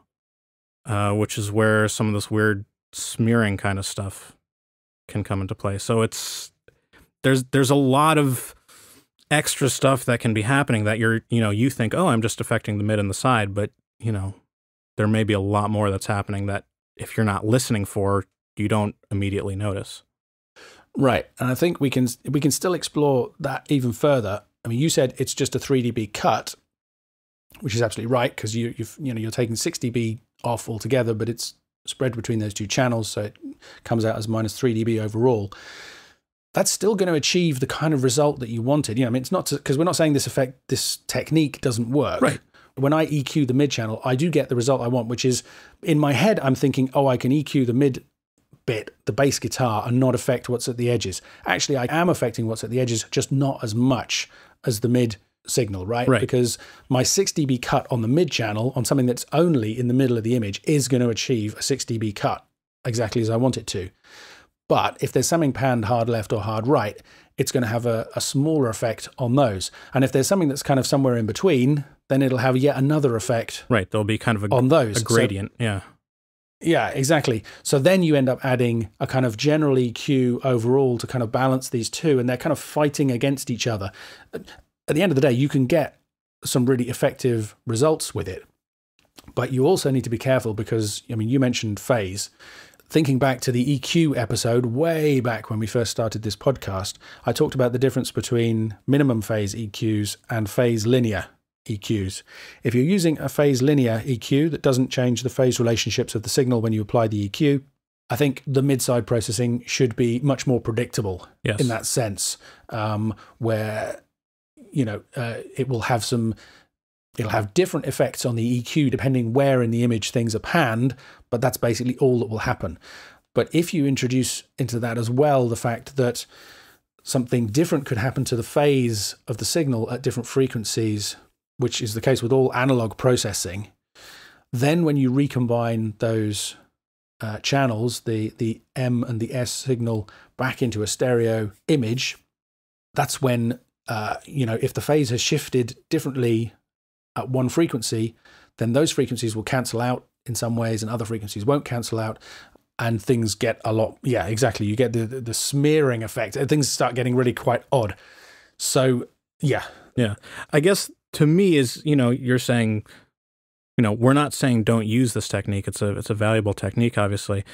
uh, which is where some of this weird smearing kind of stuff can come into play. So it's there's there's a lot of extra stuff that can be happening that you're, you know, you think, oh, I'm just affecting the mid and the side, but, you know, there may be a lot more that's happening that if you're not listening for, you don't immediately notice. Right. And I think we can, we can still explore that even further. I mean, you said it's just a three dB cut, which is absolutely right, because you, you've, you know, you're taking six dB off altogether, but it's spread between those two channels. So it comes out as minus three dB overall. That's still going to achieve the kind of result that you wanted. You know, I mean, it's not because we're not saying this effect, this technique doesn't work. Right. When I E Q the mid channel, I do get the result I want, which is in my head, I'm thinking, oh, I can E Q the mid bit, the bass guitar, and not affect what's at the edges. Actually, I am affecting what's at the edges, just not as much as the mid signal, right? Right. Because my six dB cut on the mid channel on something that's only in the middle of the image is going to achieve a six dB cut exactly as I want it to. But if there's something panned hard left or hard right, it's going to have a, a smaller effect on those. And if there's something that's kind of somewhere in between, then it'll have yet another effect. Right, there'll be kind of a, on those. a gradient, so, yeah. Yeah, exactly. So then you end up adding a kind of general E Q overall to kind of balance these two, and they're kind of fighting against each other. At the end of the day, you can get some really effective results with it. But you also need to be careful because, I mean, you mentioned phase. Thinking back to the E Q episode, way back when we first started this podcast, I talked about the difference between minimum phase E Qs and phase linear E Qs. If you're using a phase linear E Q that doesn't change the phase relationships of the signal when you apply the E Q, I think the mid-side processing should be much more predictable. Yes. In that sense, um, where you know, uh, it will have some, it'll have different effects on the E Q depending where in the image things are panned, but that's basically all that will happen. But if you introduce into that as well the fact that something different could happen to the phase of the signal at different frequencies, which is the case with all analog processing, then when you recombine those uh, channels, the, the M and the S signal back into a stereo image, that's when, uh, you know, if the phase has shifted differently at one frequency, then those frequencies will cancel out in some ways and other frequencies won't cancel out. And things get a lot, yeah, exactly. You get the, the, the smearing effect. Things start getting really quite odd. So, yeah. Yeah. I guess to me is, you know, you're saying, you know, we're not saying don't use this technique. It's a, it's a valuable technique, obviously.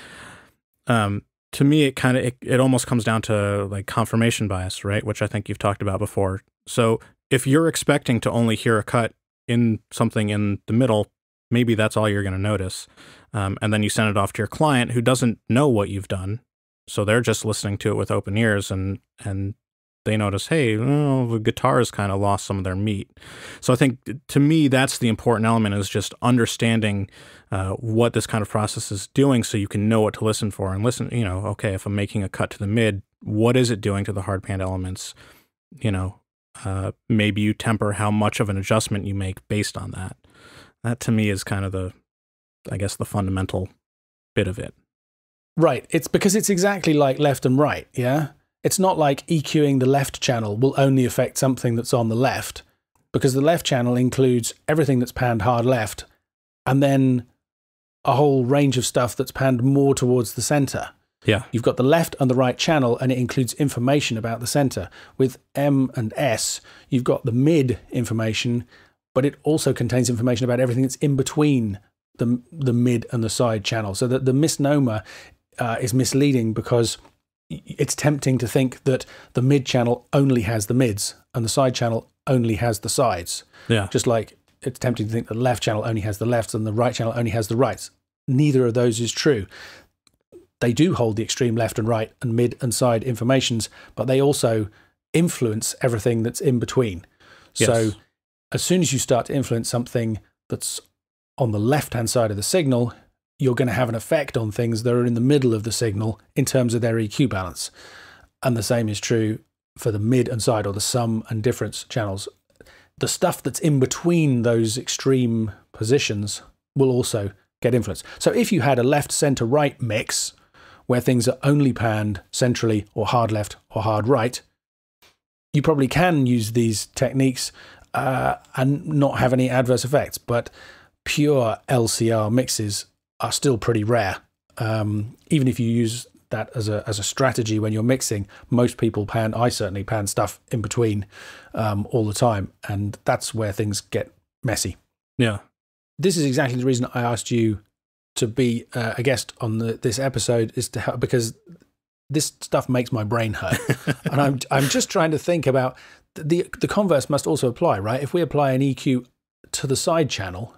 Um, to me, it kind of, it, it almost comes down to like confirmation bias, right? Which I think you've talked about before. So if you're expecting to only hear a cut in something in the middle, maybe that's all you're going to notice. Um, and then you send it off to your client who doesn't know what you've done. So they're just listening to it with open ears, and, and they notice, hey, well, the guitar's kind of lost some of their meat. So I think to me, that's the important element, is just understanding uh, what this kind of process is doing so you can know what to listen for and listen, you know, okay, if I'm making a cut to the mid, what is it doing to the hard pan elements? You know, uh, maybe you temper how much of an adjustment you make based on that. That to me is kind of the, I guess, the fundamental bit of it. Right. It's because it's exactly like left and right. Yeah. It's not like EQing the left channel will only affect something that's on the left, because the left channel includes everything that's panned hard left and then a whole range of stuff that's panned more towards the center. Yeah. You've got the left and the right channel, and it includes information about the center. With M and S, you've got the mid information, but it also contains information about everything that's in between the, the mid and the side channel. So that the misnomer uh, is misleading, because it's tempting to think that the mid channel only has the mids and the side channel only has the sides. Yeah. Just like it's tempting to think the left channel only has the lefts and the right channel only has the rights. Neither of those is true. They do hold the extreme left and right and mid and side informations, but they also influence everything that's in between. Yes. So as soon as you start to influence something that's on the left-hand side of the signal, you're going to have an effect on things that are in the middle of the signal in terms of their E Q balance. And the same is true for the mid and side, or the sum and difference channels. The stuff that's in between those extreme positions will also get influenced. So if you had a left-center-right mix where things are only panned centrally or hard left or hard right, you probably can use these techniques Uh, and not have any adverse effects, but pure L C R mixes are still pretty rare. Um, even if you use that as a, as a strategy when you're mixing, most people pan, I certainly pan stuff in between um, all the time, and that's where things get messy. Yeah. This is exactly the reason I asked you to be uh, a guest on the, this episode, is to help, because this stuff makes my brain hurt. And I'm, I'm just trying to think about... The, the converse must also apply, right? If we apply an E Q to the side channel,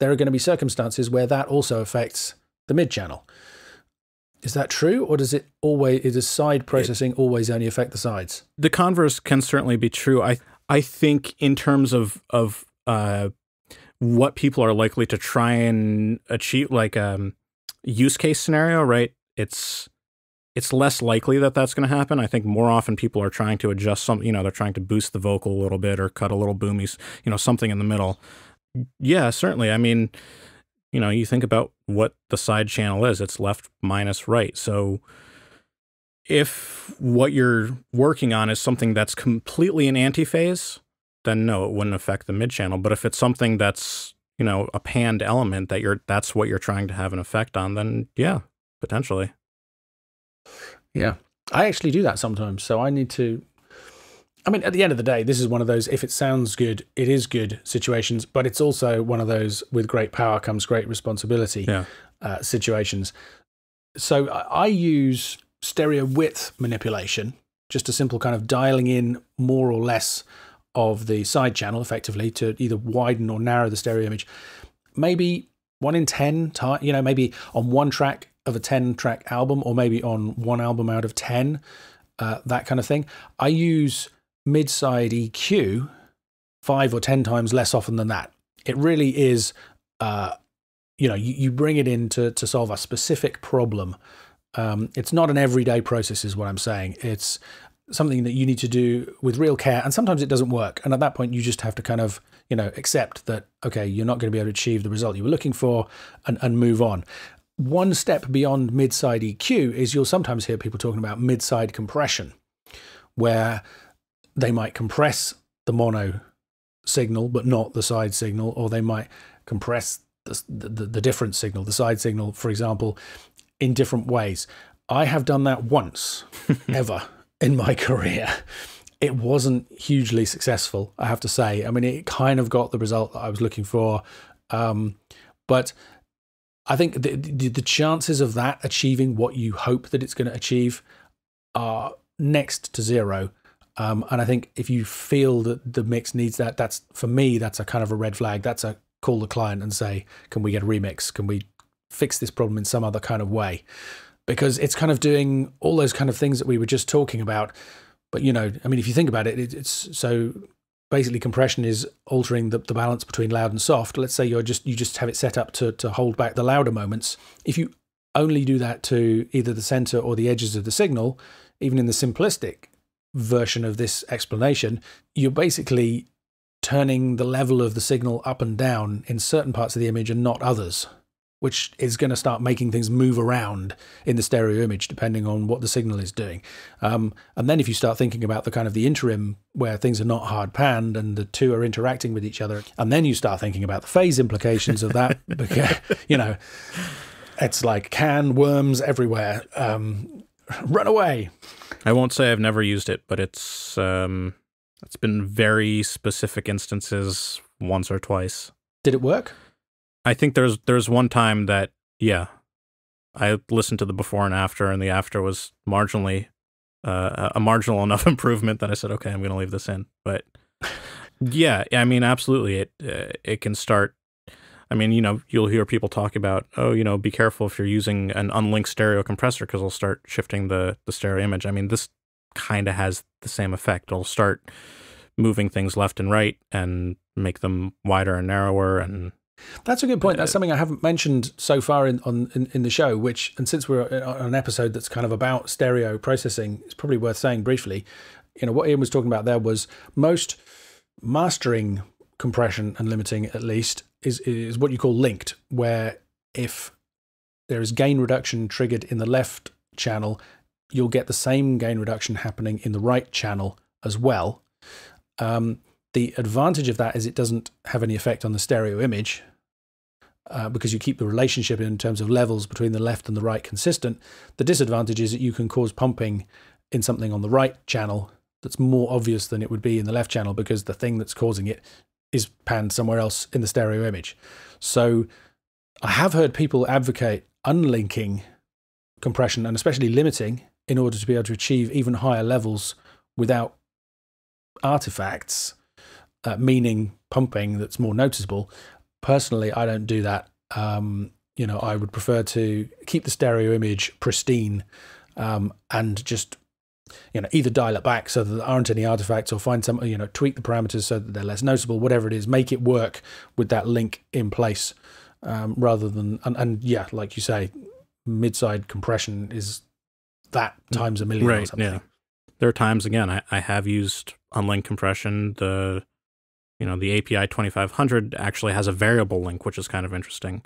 there are going to be circumstances where that also affects the mid channel. Is that true, or does it always, does side processing always only affect the sides? The converse can certainly be true. I I think in terms of of uh, what people are likely to try and achieve, like um, use case scenario, right? It's It's less likely that that's going to happen. I think more often people are trying to adjust some, you know, they're trying to boost the vocal a little bit or cut a little boomy, you know, something in the middle. Yeah, certainly. I mean, you know, you think about what the side channel is. It's left minus right. So if what you're working on is something that's completely an antiphase, then no, it wouldn't affect the mid channel. But if it's something that's, you know, a panned element that you're, that's what you're trying to have an effect on, then yeah, potentially. Yeah, I actually do that sometimes. So I need to, I mean, at the end of the day, this is one of those, if it sounds good, it is good situations, but it's also one of those with great power comes great responsibility yeah. uh, situations. So I use stereo width manipulation, just a simple kind of dialing in more or less of the side channel effectively to either widen or narrow the stereo image. Maybe one in ten, you know, maybe on one track of a ten track album, or maybe on one album out of ten, uh, that kind of thing. I use mid-side E Q five or ten times less often than that. It really is, uh, you know, you, you bring it in to, to solve a specific problem. Um, it's not an everyday process is what I'm saying. It's something that you need to do with real care, and sometimes it doesn't work. And at that point, you just have to kind of, you know, accept that, okay, you're not going to be able to achieve the result you were looking for, and, and move on. One step beyond mid-side E Q is you'll sometimes hear people talking about mid-side compression, where they might compress the mono signal, but not the side signal, or they might compress the, the, the different signal, the side signal, for example, in different ways. I have done that once, ever, in my career. It wasn't hugely successful, I have to say. I mean, it kind of got the result that I was looking for, um, but I think the, the, the chances of that achieving what you hope that it's going to achieve are next to zero. Um, and I think if you feel that the mix needs that, that's, for me, that's a kind of a red flag. That's a call the client and say, can we get a remix? Can we fix this problem in some other kind of way? Because it's kind of doing all those kind of things that we were just talking about. But, you know, I mean, if you think about it, it it's so basically compression is altering the, the balance between loud and soft. Let's say you're just, you just have it set up to, to hold back the louder moments. If you only do that to either the center or the edges of the signal, even in the simplistic version of this explanation, you're basically turning the level of the signal up and down in certain parts of the image and not others, which is going to start making things move around in the stereo image depending on what the signal is doing. Um, and then if you start thinking about the kind of the interim where things are not hard panned and the two are interacting with each other, and then you start thinking about the phase implications of that, because, you know, it's like can worms everywhere. Um, run away. I won't say I've never used it, but it's um, it's been very specific instances, once or twice. Did it work? I think there's there's one time that, yeah, I listened to the before and after, and the after was marginally uh, a marginal enough improvement that I said, okay, I'm going to leave this in. But yeah, I mean, absolutely, it uh, it can start. I mean, you know, you'll hear people talk about, oh, you know, be careful if you're using an unlinked stereo compressor because it'll start shifting the, the stereo image. I mean, this kind of has the same effect. It'll start moving things left and right and make them wider and narrower. And that's a good point. That's something I haven't mentioned so far in on in, in the show, which, and since we're on an episode that's kind of about stereo processing, it's probably worth saying briefly. You know, what Ian was talking about there was most mastering compression and limiting, at least, is is what you call linked, where if there is gain reduction triggered in the left channel, you'll get the same gain reduction happening in the right channel as well. Um, the advantage of that is it doesn't have any effect on the stereo image, uh, because you keep the relationship in terms of levels between the left and the right consistent. The disadvantage is that you can cause pumping in something on the right channel that's more obvious than it would be in the left channel, because the thing that's causing it is panned somewhere else in the stereo image. So I have heard people advocate unlinking compression, and especially limiting, in order to be able to achieve even higher levels without artifacts, uh, meaning pumping that's more noticeable. Personally, I don't do that. Um, you know, I would prefer to keep the stereo image pristine, um, and just, you know, either dial it back so that there aren't any artifacts, or find some, you know, tweak the parameters so that they're less noticeable, whatever it is, make it work with that link in place, um, rather than, and, and yeah, like you say, mid-side compression is that times a million, right, or something. Yeah. There are times, again, I, I have used unlinked compression. The, you know, the A P I twenty-five hundred actually has a variable link, which is kind of interesting.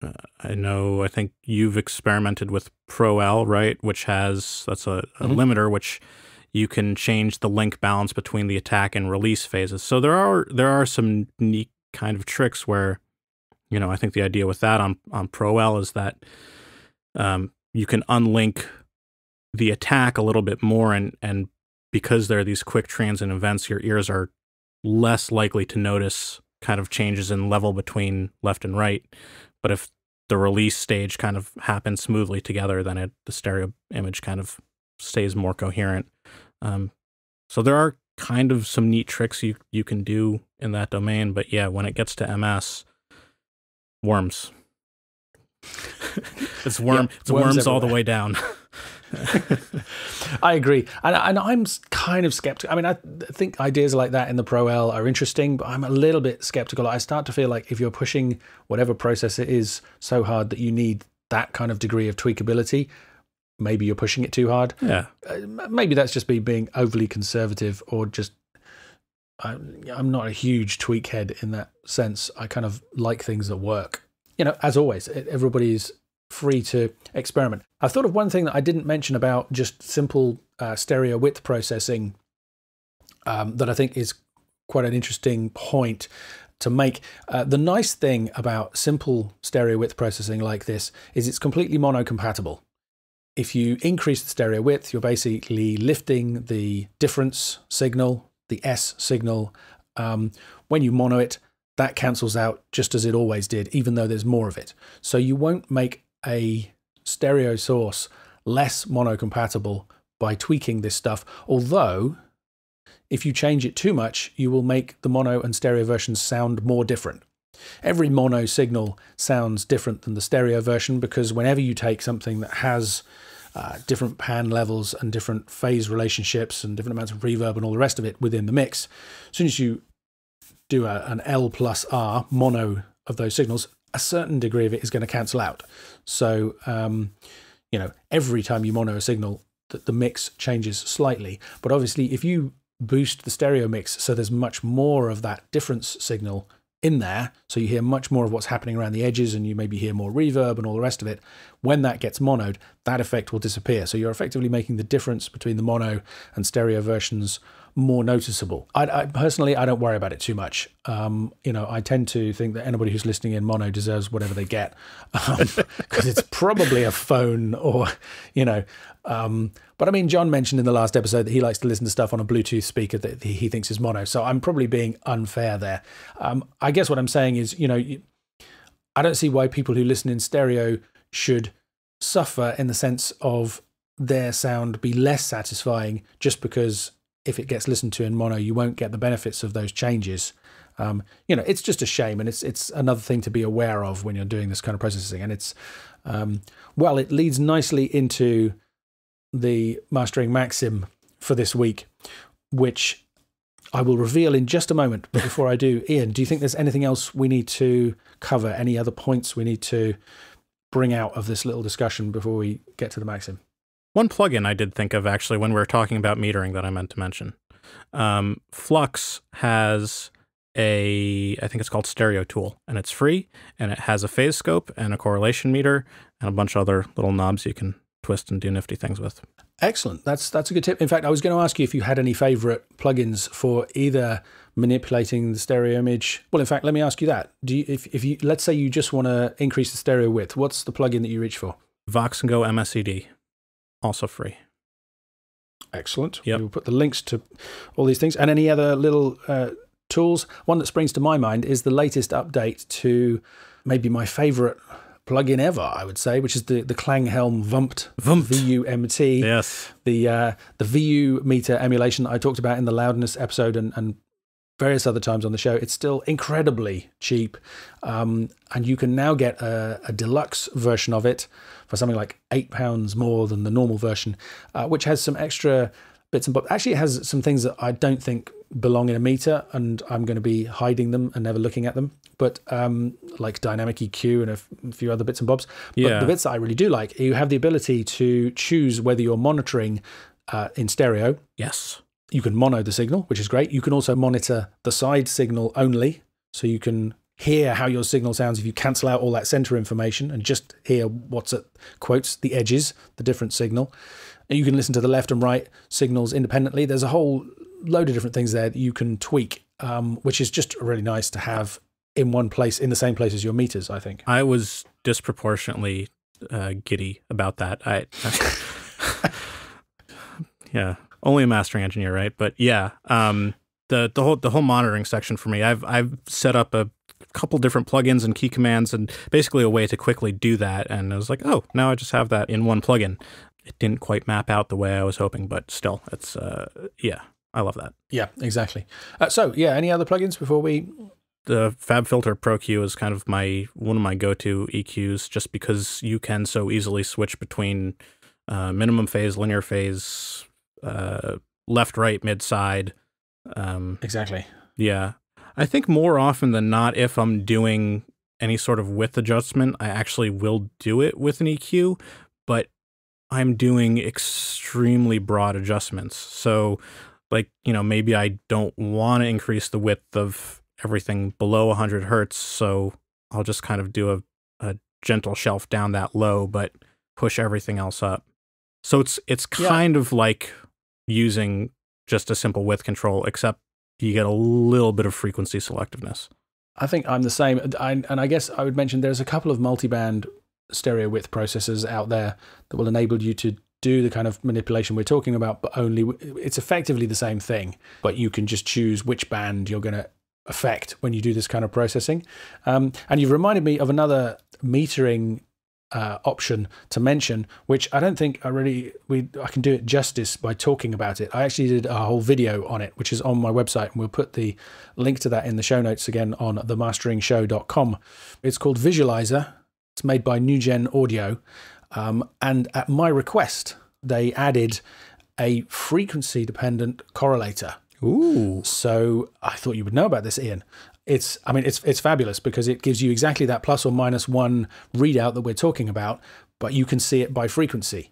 Uh, I know, I think you've experimented with Pro-L, right? Which has, that's a, a mm-hmm. limiter, which you can change the link balance between the attack and release phases. So there are, there are some neat kind of tricks where, you know, I think the idea with that on, on Pro-L is that um, you can unlink the attack a little bit more. And, and because there are these quick transient events, your ears are less likely to notice kind of changes in level between left and right. But if the release stage kind of happens smoothly together, then it, the stereo image kind of stays more coherent. Um, so there are kind of some neat tricks you, you can do in that domain. But yeah, when it gets to M S, worms. It's worm. Yeah, it's worms, worms all the way down. I agree. And, and I'm kind of skeptical. I mean, I think ideas like that in the Pro-L are interesting, but I'm a little bit skeptical. I start to feel like if you're pushing whatever process it is so hard that you need that kind of degree of tweakability, maybe you're pushing it too hard. Yeah. Uh, maybe that's just me being overly conservative, or just I, I'm not a huge tweak head in that sense. I kind of like things that work. You know, as always, everybody's free to experiment. I thought of one thing that I didn't mention about just simple uh, stereo width processing um, that I think is quite an interesting point to make. Uh, the nice thing about simple stereo width processing like this is it's completely mono compatible. If you increase the stereo width, you're basically lifting the difference signal, the S signal. Um, when you mono it, that cancels out just as it always did, even though there's more of it. So you won't make a stereo source less monocompatible by tweaking this stuff, although if you change it too much, you will make the mono and stereo versions sound more different. Every mono signal sounds different than the stereo version, because whenever you take something that has uh, different pan levels and different phase relationships and different amounts of reverb and all the rest of it within the mix, as soon as you do a, an L plus R mono of those signals, a certain degree of it is going to cancel out. So, um, you know, every time you mono a signal, the, the mix changes slightly. But obviously, if you boost the stereo mix so there's much more of that difference signal in there, so you hear much more of what's happening around the edges, and you maybe hear more reverb and all the rest of it, when that gets monoed, that effect will disappear. So you're effectively making the difference between the mono and stereo versions more noticeable. I, I personally, I don't worry about it too much. Um, you know, I tend to think that anybody who's listening in mono deserves whatever they get, because um, it's probably a phone or, you know. Um, but I mean, John mentioned in the last episode that he likes to listen to stuff on a Bluetooth speaker that he thinks is mono. So I'm probably being unfair there. Um, I guess what I'm saying is, you know, I don't see why people who listen in stereo should suffer in the sense of their sound be less satisfying just because if it gets listened to in mono, you won't get the benefits of those changes. Um, you know, it's just a shame, and it's it's another thing to be aware of when you're doing this kind of processing. And it's, um, well, it leads nicely into the mastering maxim for this week, which I will reveal in just a moment. But before I do, Ian, do you think there's anything else we need to cover? Any other points we need to bring out of this little discussion before we get to the maxim? One plugin I did think of, actually, when we were talking about metering that I meant to mention. Um, Flux has a, I think it's called Stereo Tool, and it's free, and it has a phase scope and a correlation meter and a bunch of other little knobs you can twist and do nifty things with. Excellent. That's, that's a good tip. In fact, I was going to ask you if you had any favorite plugins for either manipulating the stereo image. Well, in fact, let me ask you that. Do you, if, if you, let's say you just want to increase the stereo width, what's the plugin that you reach for? Voxengo M S E D. Also free. Excellent. Yep. We'll put the links to all these things and any other little uh, tools. One that springs to my mind is the latest update to maybe my favorite plugin ever, I would say, which is the, the Klanghelm V U M T. V U M T. V U M T. Yes. The, uh, the V U meter emulation that I talked about in the loudness episode and, and various other times on the show. It's still incredibly cheap. Um, and you can now get a, a deluxe version of it for something like eight pounds more than the normal version, uh, which has some extra bits and bobs. Actually, it has some things that I don't think belong in a meter, and I'm going to be hiding them and never looking at them. But um, like dynamic E Q and a, f a few other bits and bobs. Yeah. But the bits that I really do like, you have the ability to choose whether you're monitoring uh, in stereo. Yes. You can mono the signal, which is great. You can also monitor the side signal only, so you can hear how your signal sounds if you cancel out all that center information and just hear what's at, quotes, the edges, the different signal. And you can listen to the left and right signals independently. There's a whole load of different things there that you can tweak, um, which is just really nice to have in one place, in the same place as your meters, I think. I was disproportionately uh, giddy about that. I, I yeah. Only a mastering engineer, right? But yeah, um, the the whole the whole monitoring section for me, I've I've set up a couple different plugins and key commands, and basically a way to quickly do that. And I was like, oh, now I just have that in one plugin. It didn't quite map out the way I was hoping, but still, it's uh, yeah, I love that. Yeah, exactly. Uh, so yeah, any other plugins before we? The FabFilter Pro-Q is kind of my one of my go-to E Qs, just because you can so easily switch between uh, minimum phase, linear phase, uh, left, right, mid, side. Um, exactly. Yeah. I think more often than not, if I'm doing any sort of width adjustment, I actually will do it with an E Q, but I'm doing extremely broad adjustments. So like, you know, maybe I don't want to increase the width of everything below one hundred hertz, so I'll just kind of do a, a gentle shelf down that low, but push everything else up. So it's it's kind yeah. of like using just a simple width control, except you get a little bit of frequency selectiveness. I think I'm the same. I, and I guess I would mention there's a couple of multi-band stereo width processors out there that will enable you to do the kind of manipulation we're talking about, but only it's effectively the same thing, but you can just choose which band you're going to affect when you do this kind of processing. Um, and you've reminded me of another metering uh, option to mention, which I don't think I really, we, I can do it justice by talking about it. I actually did a whole video on it, which is on my website, and we'll put the link to that in the show notes again on the mastering show dot com. It's called Visualizer. It's made by Nugen Audio. Um, and at my request, they added a frequency-dependent correlator. Ooh! So I thought you would know about this, Ian. It's, I mean, it's it's fabulous because it gives you exactly that plus or minus one readout that we're talking about, but you can see it by frequency.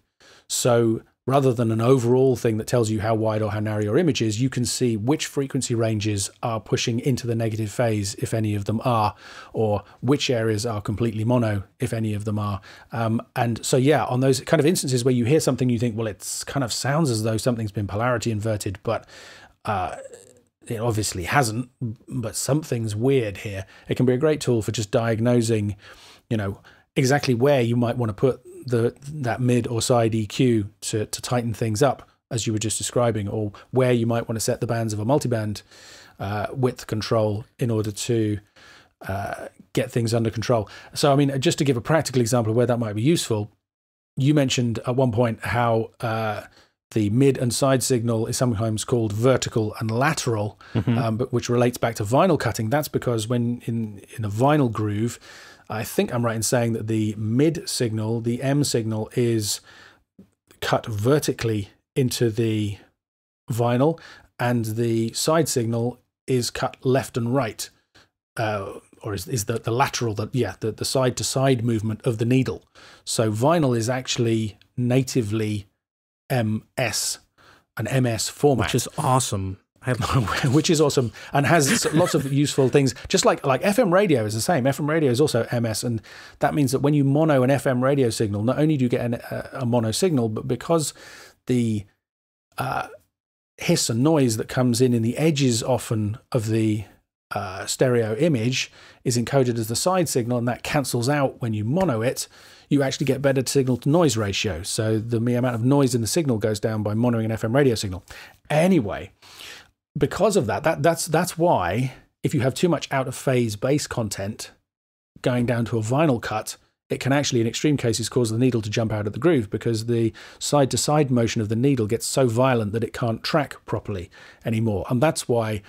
So rather than an overall thing that tells you how wide or how narrow your image is, you can see which frequency ranges are pushing into the negative phase, if any of them are, or which areas are completely mono, if any of them are. Um, and so, yeah, on those kind of instances where you hear something, you think, well, it's kind of sounds as though something's been polarity inverted, but Uh, it obviously hasn't, but something's weird here. It can be a great tool for just diagnosing, you know, exactly where you might want to put the that mid or side E Q to, to tighten things up, as you were just describing, or where you might want to set the bands of a multiband uh, width control in order to uh, get things under control. So, I mean, just to give a practical example of where that might be useful, you mentioned at one point how Uh, the mid and side signal is sometimes called vertical and lateral, mm-hmm. um, but which relates back to vinyl cutting. That's because when in, in a vinyl groove, I think I'm right in saying that the mid signal, the M signal, is cut vertically into the vinyl, and the side signal is cut left and right, uh, or is, is the, the lateral, the, yeah, the, the side to side movement of the needle. So vinyl is actually natively M S, an M S format, which is awesome. I have which is awesome and has lots of useful things. Just like like F M radio is the same. F M radio is also M S, and that means that when you mono an F M radio signal, not only do you get an, a, a mono signal, but because the uh, hiss and noise that comes in in the edges often of the uh, stereo image is encoded as the side signal, and that cancels out when you mono it. You actually get better signal-to-noise ratio. So the amount of noise in the signal goes down by monoing an F M radio signal. Anyway, because of that, that that's, that's why if you have too much out-of-phase bass content going down to a vinyl cut, it can actually, in extreme cases, cause the needle to jump out of the groove because the side-to-side motion of the needle gets so violent that it can't track properly anymore. And that's why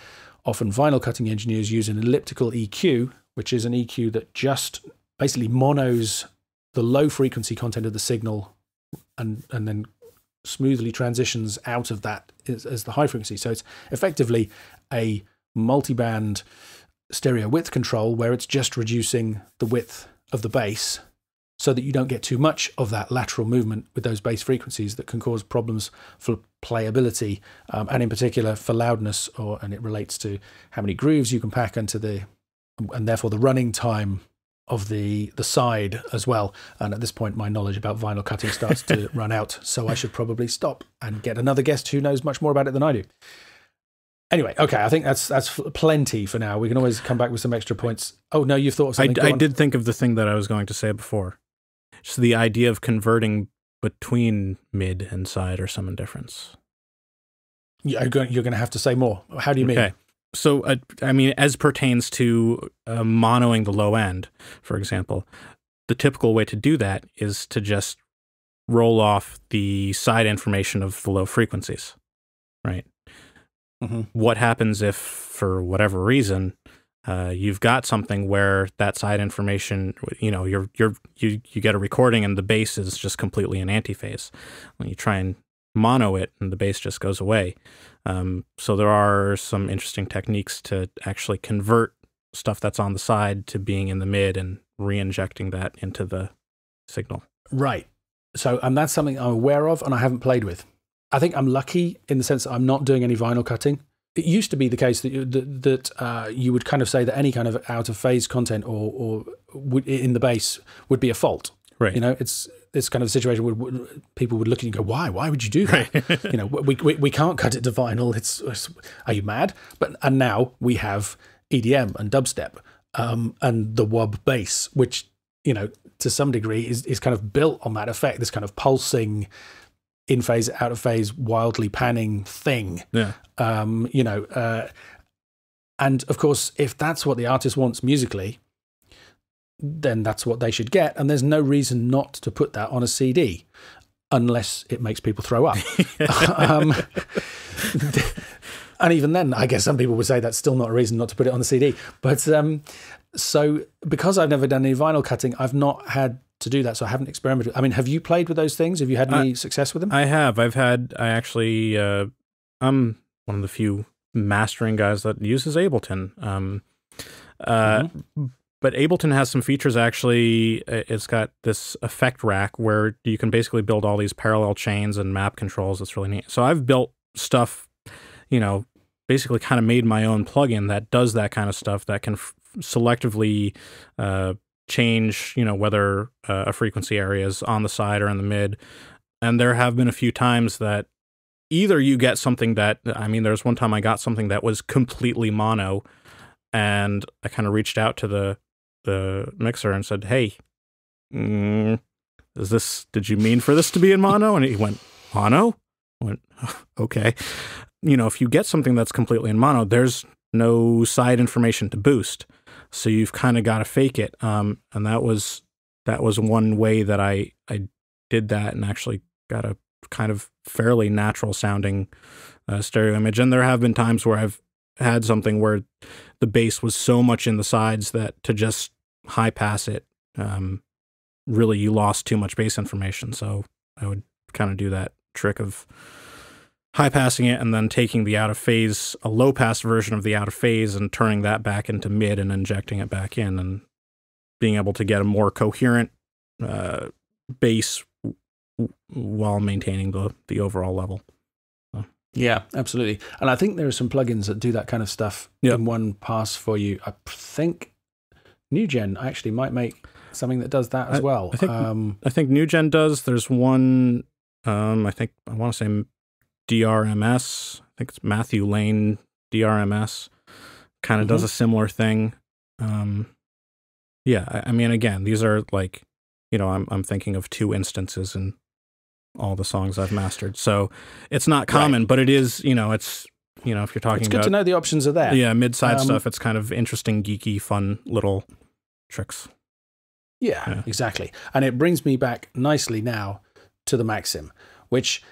often vinyl cutting engineers use an elliptical E Q, which is an E Q that just basically monos the low frequency content of the signal and and then smoothly transitions out of that as, as the high frequency. So it's effectively a multi-band stereo width control where it's just reducing the width of the bass so that you don't get too much of that lateral movement with those bass frequencies that can cause problems for playability, um, and in particular for loudness, or and it relates to how many grooves you can pack into the, and therefore the running time of the the side as well. And at this point my knowledge about vinyl cutting starts to run out, so I should probably stop and get another guest who knows much more about it than I do. Anyway, okay, I think that's that's plenty for now. We can always come back with some extra points. Oh no, you've thought of something. I, I did think of the thing that I was going to say before. Just the idea of converting between mid and side or some indifference. You're going to have to say more. How do you mean? Okay. So, uh, I mean, as pertains to uh, monoing the low end, for example, the typical way to do that is to just roll off the side information of the low frequencies, right? Mm-hmm. What happens if, for whatever reason, uh, you've got something where that side information, you know, you're you're you you get a recording and the bass is just completely in antiphase. When you try and mono it, and the bass just goes away. Um, so there are some interesting techniques to actually convert stuff that's on the side to being in the mid and re-injecting that into the signal. Right. So, and that's something I'm aware of and I haven't played with. I think I'm lucky in the sense that I'm not doing any vinyl cutting. It used to be the case that that, that uh, you would kind of say that any kind of out of phase content or or in the bass would be a fault. Right. You know, it's this kind of situation where people would look at you and go, "Why? Why would you do that?" Right. You know, we, we we can't cut it to vinyl. It's, it's are you mad? But and now we have E D M and dubstep um, and the wob bass, which, you know, to some degree is is kind of built on that effect. This kind of pulsing, in phase, out of phase, wildly panning thing. Yeah. Um, you know, uh, and of course, if that's what the artist wants musically, then that's what they should get. And there's no reason not to put that on a C D unless it makes people throw up. um, and even then, I guess some people would say that's still not a reason not to put it on the C D. But um, so because I've never done any vinyl cutting, I've not had to do that. So I haven't experimented. I mean, have you played with those things? Have you had any I, success with them? I have. I've had, I actually, uh, I'm one of the few mastering guys that uses Ableton. Um, uh, mm-hmm. But Ableton has some features, actually. It's got this effect rack where you can basically build all these parallel chains and map controls. It's really neat. So I've built stuff, you know, basically kind of made my own plugin that does that kind of stuff, that can f selectively uh, change, you know, whether uh, a frequency area is on the side or in the mid. And there have been a few times that either you get something that, I mean, there's one time I got something that was completely mono, and I kind of reached out to the the mixer and said, "Hey, mm, is this, did you mean for this to be in mono?" And he went, "Mono?" I went, "Okay." You know, if you get something that's completely in mono, there's no side information to boost. So you've kind of got to fake it. Um, and that was, that was one way that I, I did that and actually got a kind of fairly natural sounding uh, stereo image. And there have been times where I've had something where the bass was so much in the sides that to just high pass it, um, really you lost too much bass information. So I would kind of do that trick of high passing it and then taking the out of phase, a low pass version of the out of phase, and turning that back into mid and injecting it back in, and being able to get a more coherent uh, bass while maintaining the, the overall level. Yeah, absolutely. And I think there are some plugins that do that kind of stuff yep. in one pass for you. I think Nugen actually might make something that does that as I, well. I think, um, I think Nugen does. There's one, um, I think, I want to say D R M S. I think it's Matthew Lane D R M S. Kind of mm-hmm. does a similar thing. Um, yeah, I, I mean, again, these are like, you know, I'm, I'm thinking of two instances and all the songs I've mastered. So it's not common, right. but it is, you know, it's, you know, if you're talking about... It's good about, to know the options are there. Yeah, mid-side um, stuff, it's kind of interesting, geeky, fun little tricks. Yeah, yeah, exactly. And it brings me back nicely now to the Maxim, which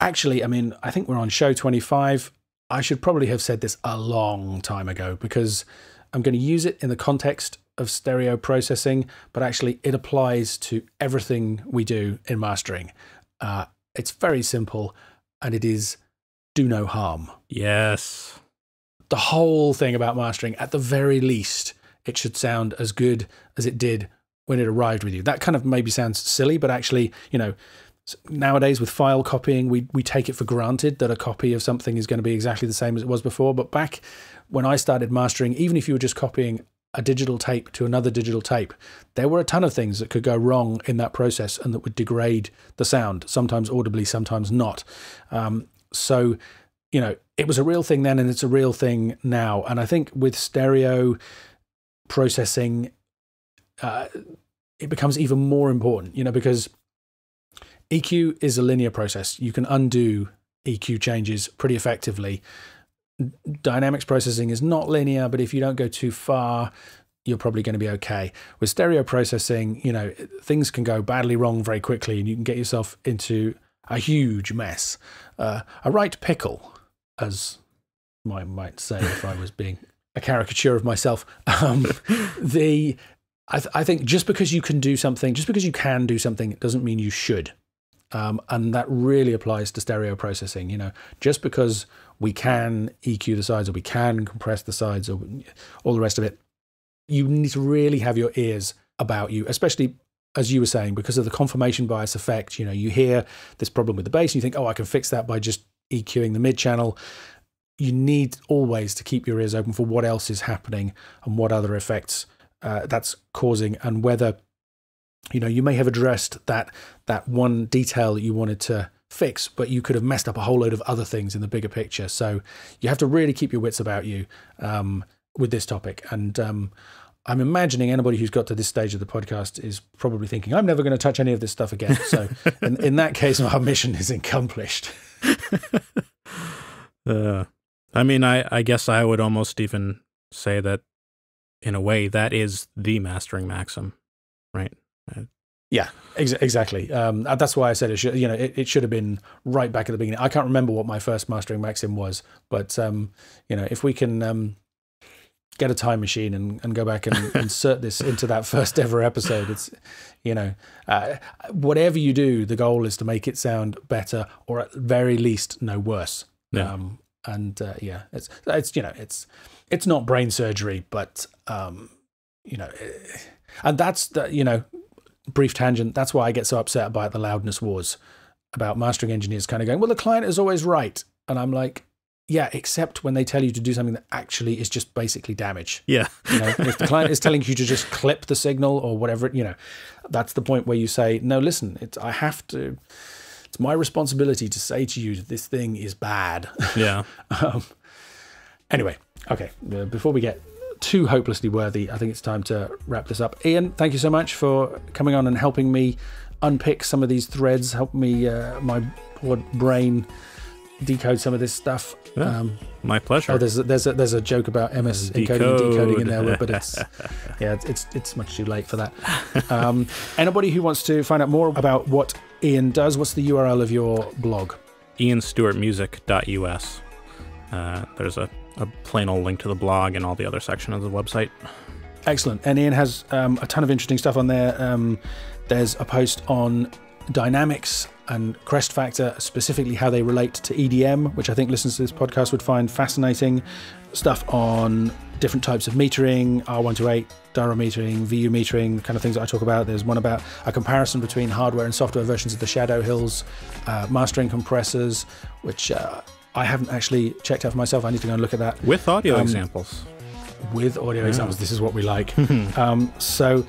actually, I mean, I think we're on show twenty-five. I should probably have said this a long time ago because I'm going to use it in the context of stereo processing, but actually it applies to everything we do in mastering. Uh, it's very simple, and it is do no harm. Yes. The whole thing about mastering, at the very least, it should sound as good as it did when it arrived with you. That kind of maybe sounds silly, but actually, you know, nowadays with file copying, we, we take it for granted that a copy of something is going to be exactly the same as it was before. But back when I started mastering, even if you were just copying a digital tape to another digital tape, there were a ton of things that could go wrong in that process and that would degrade the sound, sometimes audibly, sometimes not. Um, so, you know, it was a real thing then and it's a real thing now. And I think with stereo processing, uh, it becomes even more important, you know, because E Q is a linear process. You can undo E Q changes pretty effectively. Dynamics processing is not linear, but if you don't go too far, you're probably going to be okay. With stereo processing, you know, things can go badly wrong very quickly, and you can get yourself into a huge mess, uh, a right pickle, as I might say if I was being a caricature of myself. Um, the I, th I think just because you can do something, just because you can do something, it doesn't mean you should. Um, and that really applies to stereo processing. You know, just because we can E Q the sides, or we can compress the sides, or all the rest of it, you need to really have your ears about you, especially, as you were saying, because of the confirmation bias effect. You know, you hear this problem with the bass and you think, oh, I can fix that by just EQing the mid channel. You need always to keep your ears open for what else is happening and what other effects uh, that's causing, and whether, you know, you may have addressed that that one detail that you wanted to fix, but you could have messed up a whole load of other things in the bigger picture. So you have to really keep your wits about you um, with this topic. And um, I'm imagining anybody who's got to this stage of the podcast is probably thinking, I'm never going to touch any of this stuff again. So in, in that case, our mission is accomplished. uh, I mean, I, I guess I would almost even say that, in a way, that is the mastering maxim, right? Yeah, ex exactly. Um, that's why I said it should, you know, it, it should have been right back at the beginning. I can't remember what my first mastering maxim was, but, um, you know, if we can um, get a time machine and, and go back and insert this into that first ever episode, it's, you know, uh, whatever you do, the goal is to make it sound better, or at the very least no worse. Yeah. Um, and uh, yeah, it's, it's, you know, it's, it's not brain surgery, but, um, you know, and that's the, you know, brief tangent, that's why I get so upset about the loudness wars, about mastering engineers kind of going, well, the client is always right. And I'm like, yeah, except when they tell you to do something that actually is just basically damage. Yeah. You know, if the client is telling you to just clip the signal or whatever, you know, that's the point where you say, no, listen, it's, I have to, it's my responsibility to say to you, this thing is bad. Yeah. um, anyway, okay, before we get too hopelessly worthy, I think it's time to wrap this up. Ian, thank you so much for coming on and helping me unpick some of these threads, help me, uh, my poor brain, decode some of this stuff. Yeah, um, my pleasure. Oh, there's a, there's a, there's a joke about M S Decode. encoding and decoding in there, but it's yeah, it's, it's it's much too late for that. Um, anybody who wants to find out more about what Ian does, what's the U R L of your blog? ian stewart music dot U S. Uh, there's a a plain old link to the blog and all the other sections of the website. Excellent. And Ian has um, a ton of interesting stuff on there. Um, there's a post on dynamics and crest factor, specifically how they relate to E D M, which I think listeners to this podcast would find fascinating. Stuff on different types of metering, R one twenty-eight, dial metering, V U metering, kind of things that I talk about. There's one about a comparison between hardware and software versions of the Shadow Hills uh, mastering compressors, which... Uh, I haven't actually checked out for myself. I need to go and look at that. With audio um, examples. With audio yeah. examples. This is what we like. um, so,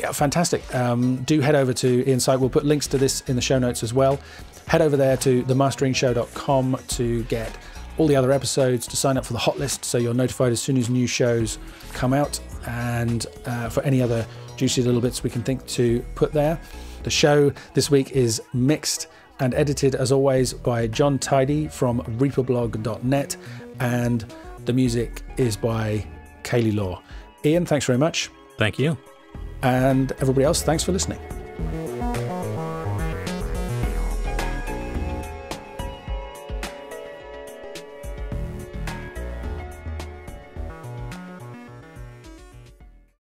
yeah, fantastic. Um, do head over to Ian's site. We'll put links to this in the show notes as well. Head over there to the mastering show dot com to get all the other episodes, to sign up for the hot list so you're notified as soon as new shows come out, and uh, for any other juicy little bits we can think to put there. The show this week is mixed and edited, as always, by John Tidy from reaper blog dot net, and the music is by Kaylee Law. Ian, thanks very much. Thank you. And everybody else, thanks for listening.